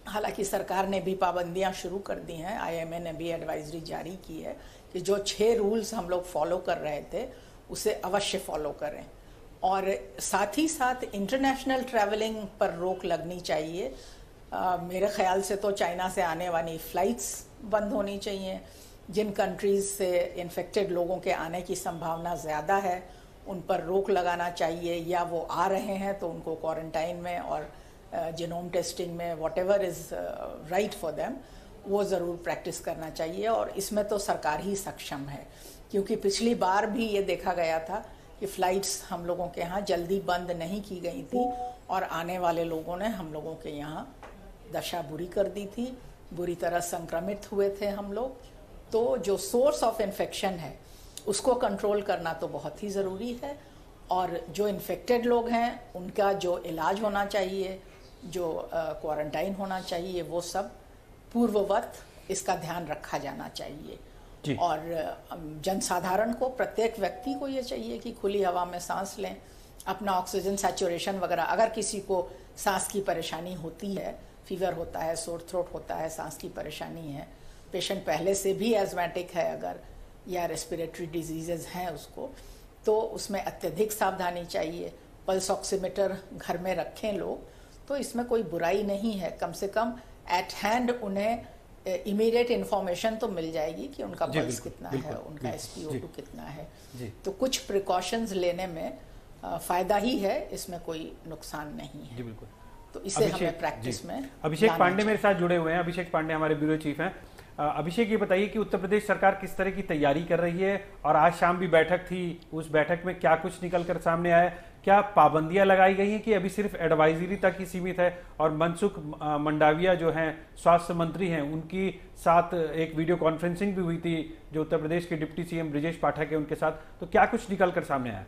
हालांकि सरकार ने भी पाबंदियां शुरू कर दी हैं, आईएमए ने भी एडवाइजरी जारी की है कि जो छः रूल्स हम लोग फॉलो कर रहे थे उसे अवश्य फॉलो करें। और साथ ही साथ इंटरनेशनल ट्रैवलिंग पर रोक लगनी चाहिए। आ, मेरे ख्याल से तो चाइना से आने वाली फ़्लाइट्स बंद होनी चाहिए। जिन कंट्रीज़ से इन्फेक्टेड लोगों के आने की संभावना ज़्यादा है उन पर रोक लगाना चाहिए, या वो आ रहे हैं तो उनको क्वारंटाइन में और जीनोम टेस्टिंग में, whatever is right for them, वो ज़रूर प्रैक्टिस करना चाहिए। और इसमें तो सरकार ही सक्षम है, क्योंकि पिछली बार भी ये देखा गया था कि फ़्लाइट्स हम लोगों के यहाँ जल्दी बंद नहीं की गई थी और आने वाले लोगों ने हम लोगों के यहाँ दशा बुरी कर दी थी, बुरी तरह संक्रमित हुए थे हम लोग। तो जो सोर्स ऑफ इन्फेक्शन है उसको कंट्रोल करना तो बहुत ही ज़रूरी है, और जो इन्फेक्टेड लोग हैं उनका जो इलाज होना चाहिए, जो क्वारंटाइन होना चाहिए, वो सब पूर्ववत इसका ध्यान रखा जाना चाहिए। और जनसाधारण को, प्रत्येक व्यक्ति को ये चाहिए कि खुली हवा में सांस लें, अपना ऑक्सीजन सैचुरेशन वगैरह, अगर किसी को सांस की परेशानी होती है, फीवर होता है, सोर थ्रोट होता है, सांस की परेशानी है, पेशेंट पहले से भी एजमेटिक है अगर, या रेस्पिरेटरी डिजीज़ेस हैं उसको, तो उसमें अत्यधिक सावधानी चाहिए। पल्स ऑक्सीमीटर घर में रखें लोग, तो इसमें कोई बुराई नहीं है। कम से कम एट हैंड उन्हें इमीडिएट इन्फॉर्मेशन तो मिल जाएगी कि उनका पल्स कितना है, उनका एस पी ओ टू कितना है। तो कुछ प्रिकॉशंस लेने में फ़ायदा ही है, इसमें कोई नुकसान नहीं है। जी बिल्कुल। तो इसे हमें प्रैक्टिस में। अभिषेक पांडे मेरे साथ जुड़े हुए हैं, अभिषेक पांडे हमारे ब्यूरो चीफ हैं। अभिषेक, ये बताइए कि उत्तर प्रदेश सरकार किस तरह की तैयारी कर रही है, और आज शाम भी बैठक थी, उस बैठक में क्या कुछ निकल कर सामने आया? क्या पाबंदियां लगाई गई हैं कि अभी सिर्फ एडवाइजरी तक ही सीमित है? और मनसुख मंडाविया जो हैं स्वास्थ्य मंत्री हैं, उनकी साथ एक वीडियो कॉन्फ्रेंसिंग भी हुई थी जो उत्तर प्रदेश के डिप्टी सीएम बृजेश पाठक है उनके साथ, तो क्या कुछ निकल कर सामने आया?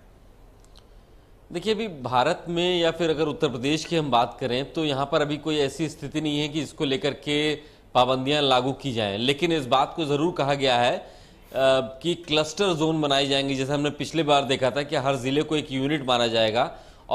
देखिए, अभी भारत में या फिर अगर उत्तर प्रदेश की हम बात करें तो यहाँ पर अभी कोई ऐसी स्थिति नहीं है कि इसको लेकर के पाबंदियां लागू की जाएं, लेकिन इस बात को ज़रूर कहा गया है कि क्लस्टर जोन बनाए जाएंगे। जैसे हमने पिछले बार देखा था कि हर ज़िले को एक यूनिट माना जाएगा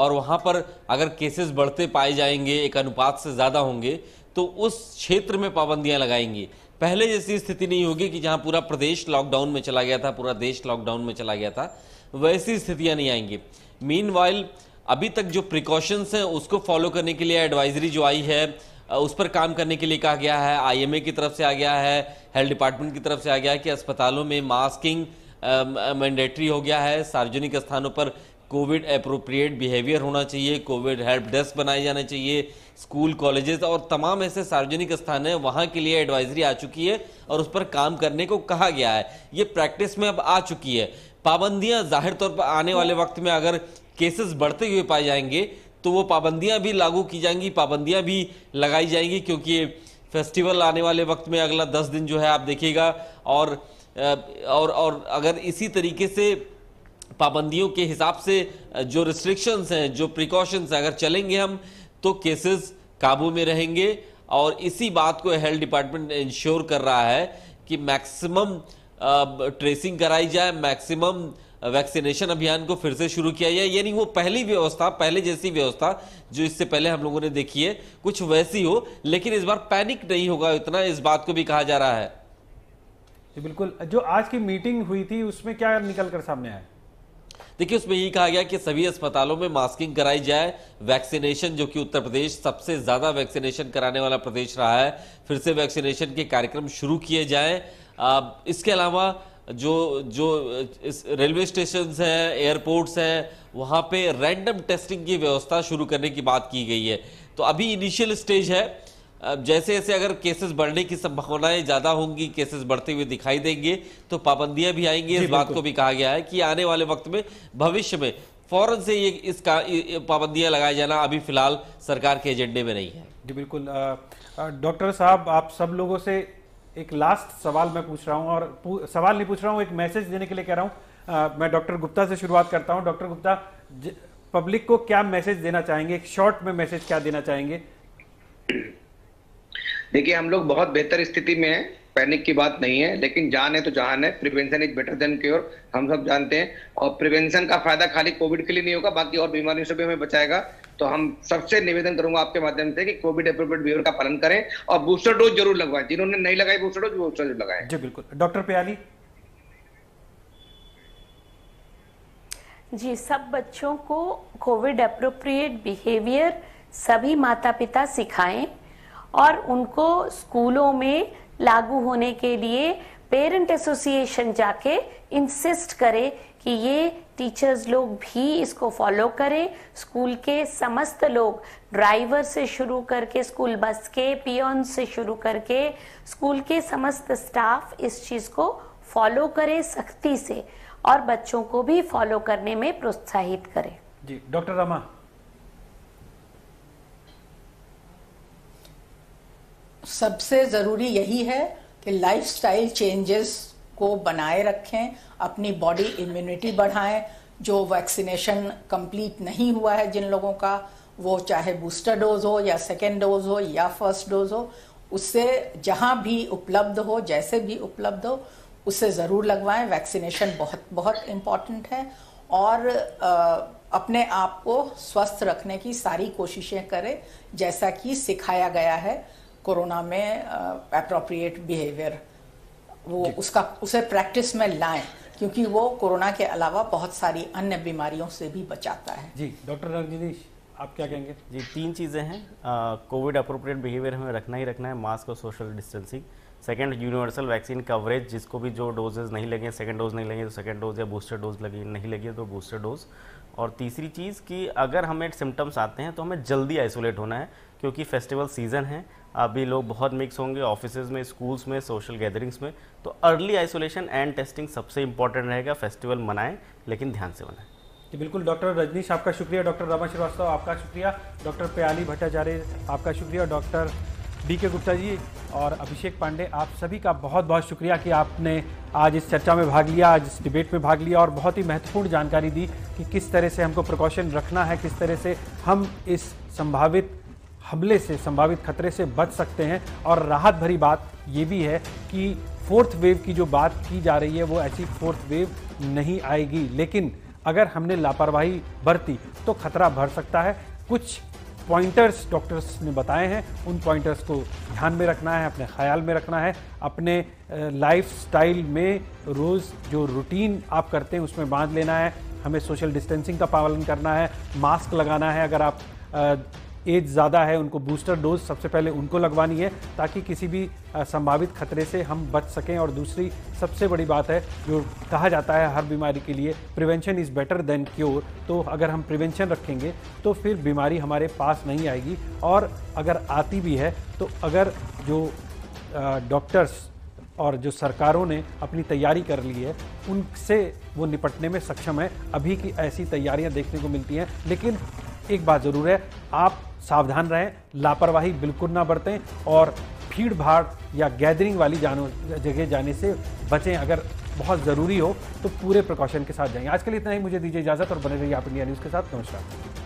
और वहाँ पर अगर केसेस बढ़ते पाए जाएंगे, एक अनुपात से ज़्यादा होंगे, तो उस क्षेत्र में पाबंदियाँ लगाएंगी। पहले जैसी स्थिति नहीं होगी कि जहाँ पूरा प्रदेश लॉकडाउन में चला गया था, पूरा देश लॉकडाउन में चला गया था, वैसी स्थितियाँ नहीं आएंगी। मीनवाइल अभी तक जो प्रिकॉशंस हैं उसको फॉलो करने के लिए एडवाइजरी जो आई है उस पर काम करने के लिए कहा गया है। आईएमए की तरफ से आ गया है, हेल्थ डिपार्टमेंट की तरफ से आ गया है कि अस्पतालों में मास्किंग मैंडेटरी हो गया है, सार्वजनिक स्थानों पर कोविड एप्रोप्रिएट बिहेवियर होना चाहिए, कोविड हेल्प डेस्क बनाए जाने चाहिए, स्कूल कॉलेजेस और तमाम ऐसे सार्वजनिक स्थान हैं वहाँ के लिए एडवाइजरी आ चुकी है और उस पर काम करने को कहा गया है। ये प्रैक्टिस में अब आ चुकी है। पाबंदियाँ जाहिर तौर पर आने वाले वक्त में अगर केसेस बढ़ते हुए पाए जाएंगे तो वो पाबंदियां भी लागू की जाएंगी, पाबंदियां भी लगाई जाएंगी, क्योंकि ये फेस्टिवल आने वाले वक्त में अगला दस दिन जो है आप देखिएगा, और और और अगर इसी तरीके से पाबंदियों के हिसाब से जो रिस्ट्रिक्शंस हैं, जो प्रिकॉशंस हैं, अगर चलेंगे हम तो केसेस काबू में रहेंगे। और इसी बात को हेल्थ डिपार्टमेंट इंश्योर कर रहा है कि मैक्सिमम ट्रेसिंग कराई जाए, मैक्सिमम वैक्सीनेशन अभियान को फिर से शुरू किया जाए, यानी वो पहली व्यवस्था, पहले जैसी व्यवस्था जो इससे पहले हम लोगों ने देखी है कुछ वैसी हो, लेकिन इस बार पैनिक नहीं होगा इतना, इस बात को भी कहा जा रहा है। जी बिल्कुल। जो आज की मीटिंग हुई थी उसमें क्या निकल कर सामने आया? देखिए, उसमें यही कहा गया कि सभी अस्पतालों में मास्किंग कराई जाए, वैक्सीनेशन, जो कि उत्तर प्रदेश सबसे ज़्यादा वैक्सीनेशन कराने वाला प्रदेश रहा है, फिर से वैक्सीनेशन के कार्यक्रम शुरू किए जाएँ। इसके अलावा जो जो रेलवे स्टेशंस हैं, एयरपोर्ट्स हैं, वहाँ पे रैंडम टेस्टिंग की व्यवस्था शुरू करने की बात की गई है। तो अभी इनिशियल स्टेज है, जैसे जैसे अगर केसेस बढ़ने की संभावनाएं ज़्यादा होंगी, केसेस बढ़ते हुए दिखाई देंगे तो पाबंदियां भी आएंगी। इस बात को भी कहा गया है कि आने वाले वक्त में, भविष्य में फौरन से ये इसका पाबंदियां लगाए जाना अभी फिलहाल सरकार के एजेंडे में नहीं है। जी बिल्कुल। डॉक्टर साहब, आप सब लोगों से एक लास्ट सवाल मैं पूछ रहा हूं, और सवाल नहीं पूछ रहा हूं, एक मैसेज देने के लिए कह रहा हूं। मैं डॉक्टर गुप्ता से शुरुआत करता हूं। डॉक्टर गुप्ता, पब्लिक को क्या मैसेज देना चाहेंगे, एक शॉर्ट में मैसेज क्या देना चाहेंगे? देखिए, हम लोग बहुत बेहतर स्थिति में हैं, पैनिक की बात नहीं है, लेकिन जान है तो जहान है, prevention is better than cure, हम सब जानते हैं। और प्रिवेंशन का फायदा खाली कोविड के लिए नहीं होगा, बाकी और बीमारियों से भी हमें बचाएगा। तो हम सबसे निवेदन करूंगा आपके माध्यम से कि कोविड एप्रोप्रिएट बिहेवियर का पालन करें और बूस्टर डोज जरूर लगवाएं, जिन्होंने नहीं लगाई बूस्टर डोज वो बूस्टर डोज लगाएं। जी बिल्कुल। डॉक्टर प्याली जी, सब बच्चों को कोविड एप्रोप्रिएट बिहेवियर सभी माता पिता सिखाएं और उनको स्कूलों में लागू होने के लिए पेरेंट एसोसिएशन जाके इंसिस्ट करे कि ये टीचर्स लोग भी इसको फॉलो करें। स्कूल के समस्त लोग, ड्राइवर से शुरू करके स्कूल बस के पियोन से शुरू करके स्कूल के समस्त स्टाफ, इस चीज़ को फॉलो करें सख्ती से और बच्चों को भी फॉलो करने में प्रोत्साहित करें। जी डॉक्टर रमा। सबसे ज़रूरी यही है कि लाइफस्टाइल चेंजेस को बनाए रखें, अपनी बॉडी इम्यूनिटी बढ़ाएं। जो वैक्सीनेशन कंप्लीट नहीं हुआ है जिन लोगों का, वो चाहे बूस्टर डोज हो या सेकेंड डोज हो या फर्स्ट डोज हो, उससे जहां भी उपलब्ध हो, जैसे भी उपलब्ध हो, उससे ज़रूर लगवाएं। वैक्सीनेशन बहुत बहुत इम्पॉर्टेंट है और आ, अपने आप को स्वस्थ रखने की सारी कोशिशें करें जैसा कि सिखाया गया है कोरोना में एप्रोप्रिएट बिहेवियर, वो उसका उसे प्रैक्टिस में लाएं, क्योंकि वो कोरोना के अलावा बहुत सारी अन्य बीमारियों से भी बचाता है। जी डॉक्टर रजनीश, आप क्या कहेंगे? जी तीन चीज़ें हैं, कोविड एप्रोप्रिएट बिहेवियर हमें रखना ही रखना है, मास्क और social distancing. Second, universal vaccine coverage, जिसको भी जो डोजेज नहीं लगे, सेकेंड डोज नहीं लगे तो सेकेंड डोज, या बूस्टर डोज लगे नहीं लगे तो बूस्टर डोज। और तीसरी चीज़ कि अगर हमें सिम्टम्स आते हैं तो हमें जल्दी आइसोलेट होना है, क्योंकि फेस्टिवल सीज़न है, अभी लोग बहुत मिक्स होंगे ऑफिसेज में, स्कूल्स में, सोशल गैदरिंग्स में, तो अर्ली आइसोलेशन एंड टेस्टिंग सबसे इम्पॉर्टेंट रहेगा। फेस्टिवल मनाएं लेकिन ध्यान से मनाएं। जी बिल्कुल, डॉक्टर रजनीश आपका शुक्रिया, डॉक्टर रमा श्रीवास्तव आपका शुक्रिया, डॉक्टर प्याली भट्टाचार्य आपका शुक्रिया, डॉक्टर डी के गुप्ता जी और अभिषेक पांडे, आप सभी का बहुत बहुत शुक्रिया कि आपने आज इस चर्चा में भाग लिया, आज इस डिबेट में भाग लिया और बहुत ही महत्वपूर्ण जानकारी दी कि किस तरह से हमको प्रिकॉशन रखना है, किस तरह से हम इस संभावित हमले से, संभावित खतरे से बच सकते हैं। और राहत भरी बात ये भी है कि फोर्थ वेव की जो बात की जा रही है वो ऐसी फोर्थ वेव नहीं आएगी, लेकिन अगर हमने लापरवाही बरती तो खतरा बढ़ सकता है। कुछ पॉइंटर्स डॉक्टर्स ने बताए हैं, उन पॉइंटर्स को ध्यान में रखना है, अपने ख्याल में रखना है, अपने लाइफस्टाइल में रोज़ जो रूटीन आप करते हैं उसमें बांध लेना है, हमें सोशल डिस्टेंसिंग का पालन करना है, मास्क लगाना है, अगर आप एज ज़्यादा है उनको बूस्टर डोज सबसे पहले उनको लगवानी है ताकि किसी भी संभावित खतरे से हम बच सकें। और दूसरी सबसे बड़ी बात है जो कहा जाता है हर बीमारी के लिए, prevention is better than cure, तो अगर हम प्रिवेंशन रखेंगे तो फिर बीमारी हमारे पास नहीं आएगी, और अगर आती भी है तो अगर जो डॉक्टर्स और जो सरकारों ने अपनी तैयारी कर ली है उनसे वो निपटने में सक्षम है। अभी की ऐसी तैयारियाँ देखने को मिलती हैं, लेकिन एक बात ज़रूर है, आप सावधान रहें, लापरवाही बिल्कुल ना बरतें और भीड़ भाड़ या गैदरिंग वाली जानो जगह जाने से बचें। अगर बहुत ज़रूरी हो तो पूरे प्रिकॉशन के साथ जाएं। आज के लिए इतना ही, मुझे दीजिए इजाज़त और बने रहिए आप इंडिया न्यूज़ के साथ। नमस्कार।